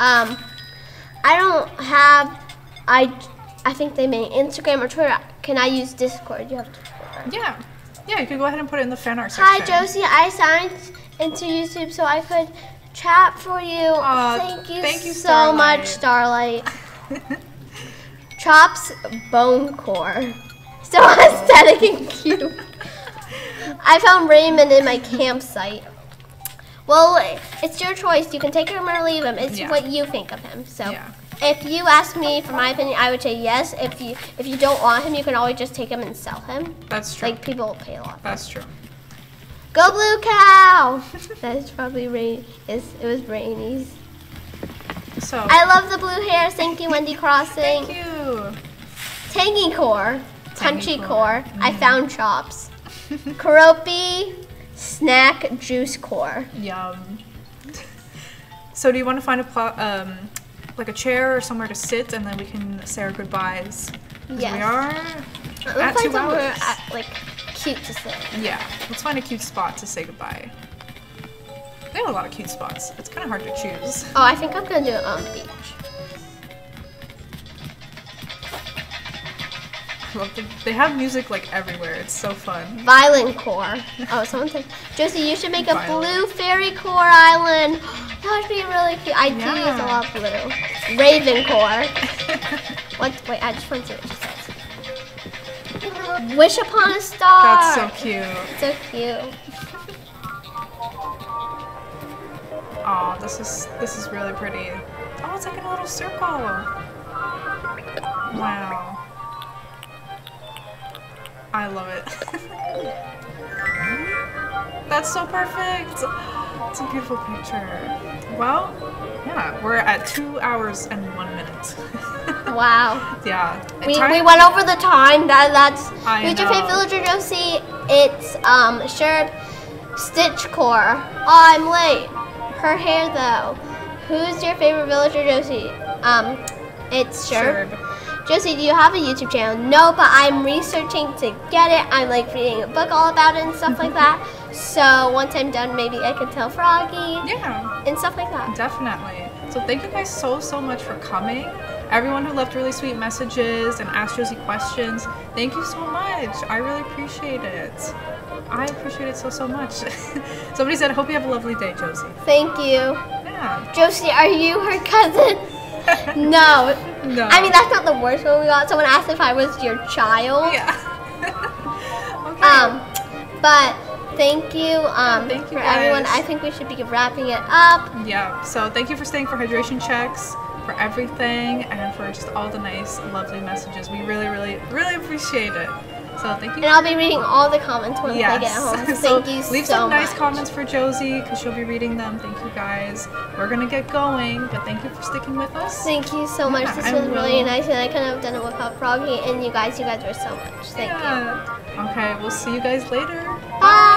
I don't have, I think they made Instagram or Twitter. Can I use Discord? You have Discord. Yeah. Yeah, you can go ahead and put it in the fan art section. Hi, Josie. I signed into YouTube so I could chat for you. Thank you so much, Starlight. Chops bone core. So aesthetic and cute. I found Raymond in my campsite. Well, it's your choice. You can take him or leave him. It's what you think of him. So. Yeah. If you ask me for my opinion, I would say yes. If you don't want him, you can always just take him and sell him. That's true. Like, people will pay a lot. That's true. Go Blue Cow! That is probably Rainy. It was Rainy's. So. I love the blue hair. Thank you, Wendy Crossing. Thank you. Tangy core. Punchy core. I found Chops. Karopi. Snack juice core. Yum. So do you want to find a plot? Like a chair or somewhere to sit, and then we can say our goodbyes. Yes. We are at 2 hours. At, like, cute to sit. Yeah, let's find a cute spot to say goodbye. They have a lot of cute spots. It's kind of hard to choose. Oh, I think I'm gonna do it on the beach. Well, they have music like everywhere. It's so fun. Violent core. Oh, someone said, Josie, you should make a blue fairy core island. That would be really cute. I do use a lot of blue. Raven core. What? Wait, I just want to see what she says. Wish upon a star. That's so cute. So cute. Oh, this is really pretty. Oh, it's like in a little circle. Wow. I love it. That's so perfect. It's a beautiful picture. Well, yeah, we're at 2 hours and 1 minute. Wow. Yeah. We went over the time. That's Future Faith Villager Josie. It's Sherb Stitch Core. Oh, I'm late. Her hair though. Who's your favorite villager Josie? It's Sherb. Josie, do you have a YouTube channel? No, but I'm researching to get it. I'm like reading a book all about it and stuff like that. So once I'm done, maybe I can tell Froggy. Yeah. And stuff like that. Definitely. So thank you guys so much for coming. Everyone who left really sweet messages and asked Josie questions, thank you so much. I really appreciate it. I appreciate it so much. Somebody said, I hope you have a lovely day, Josie. Thank you. Yeah. Josie, are you her cousin? No. No. I mean, that's not the worst one we got. Someone asked if I was your child. Yeah. Okay. But thank you, thank you for everyone. I think we should be wrapping it up. Yeah, so thank you for staying for hydration checks. for everything and for just all the nice, lovely messages. We really, really, really appreciate it. So thank you. And I'll be reading all the comments once I get home. So thank you so much. Leave some nice comments for Josie because she'll be reading them. Thank you guys. We're going to get going, but thank you for sticking with us. Thank you so much. This was really nice, and I couldn't have done it without Froggy and you guys. You guys were so much. Thank you. Okay, we'll see you guys later. Bye.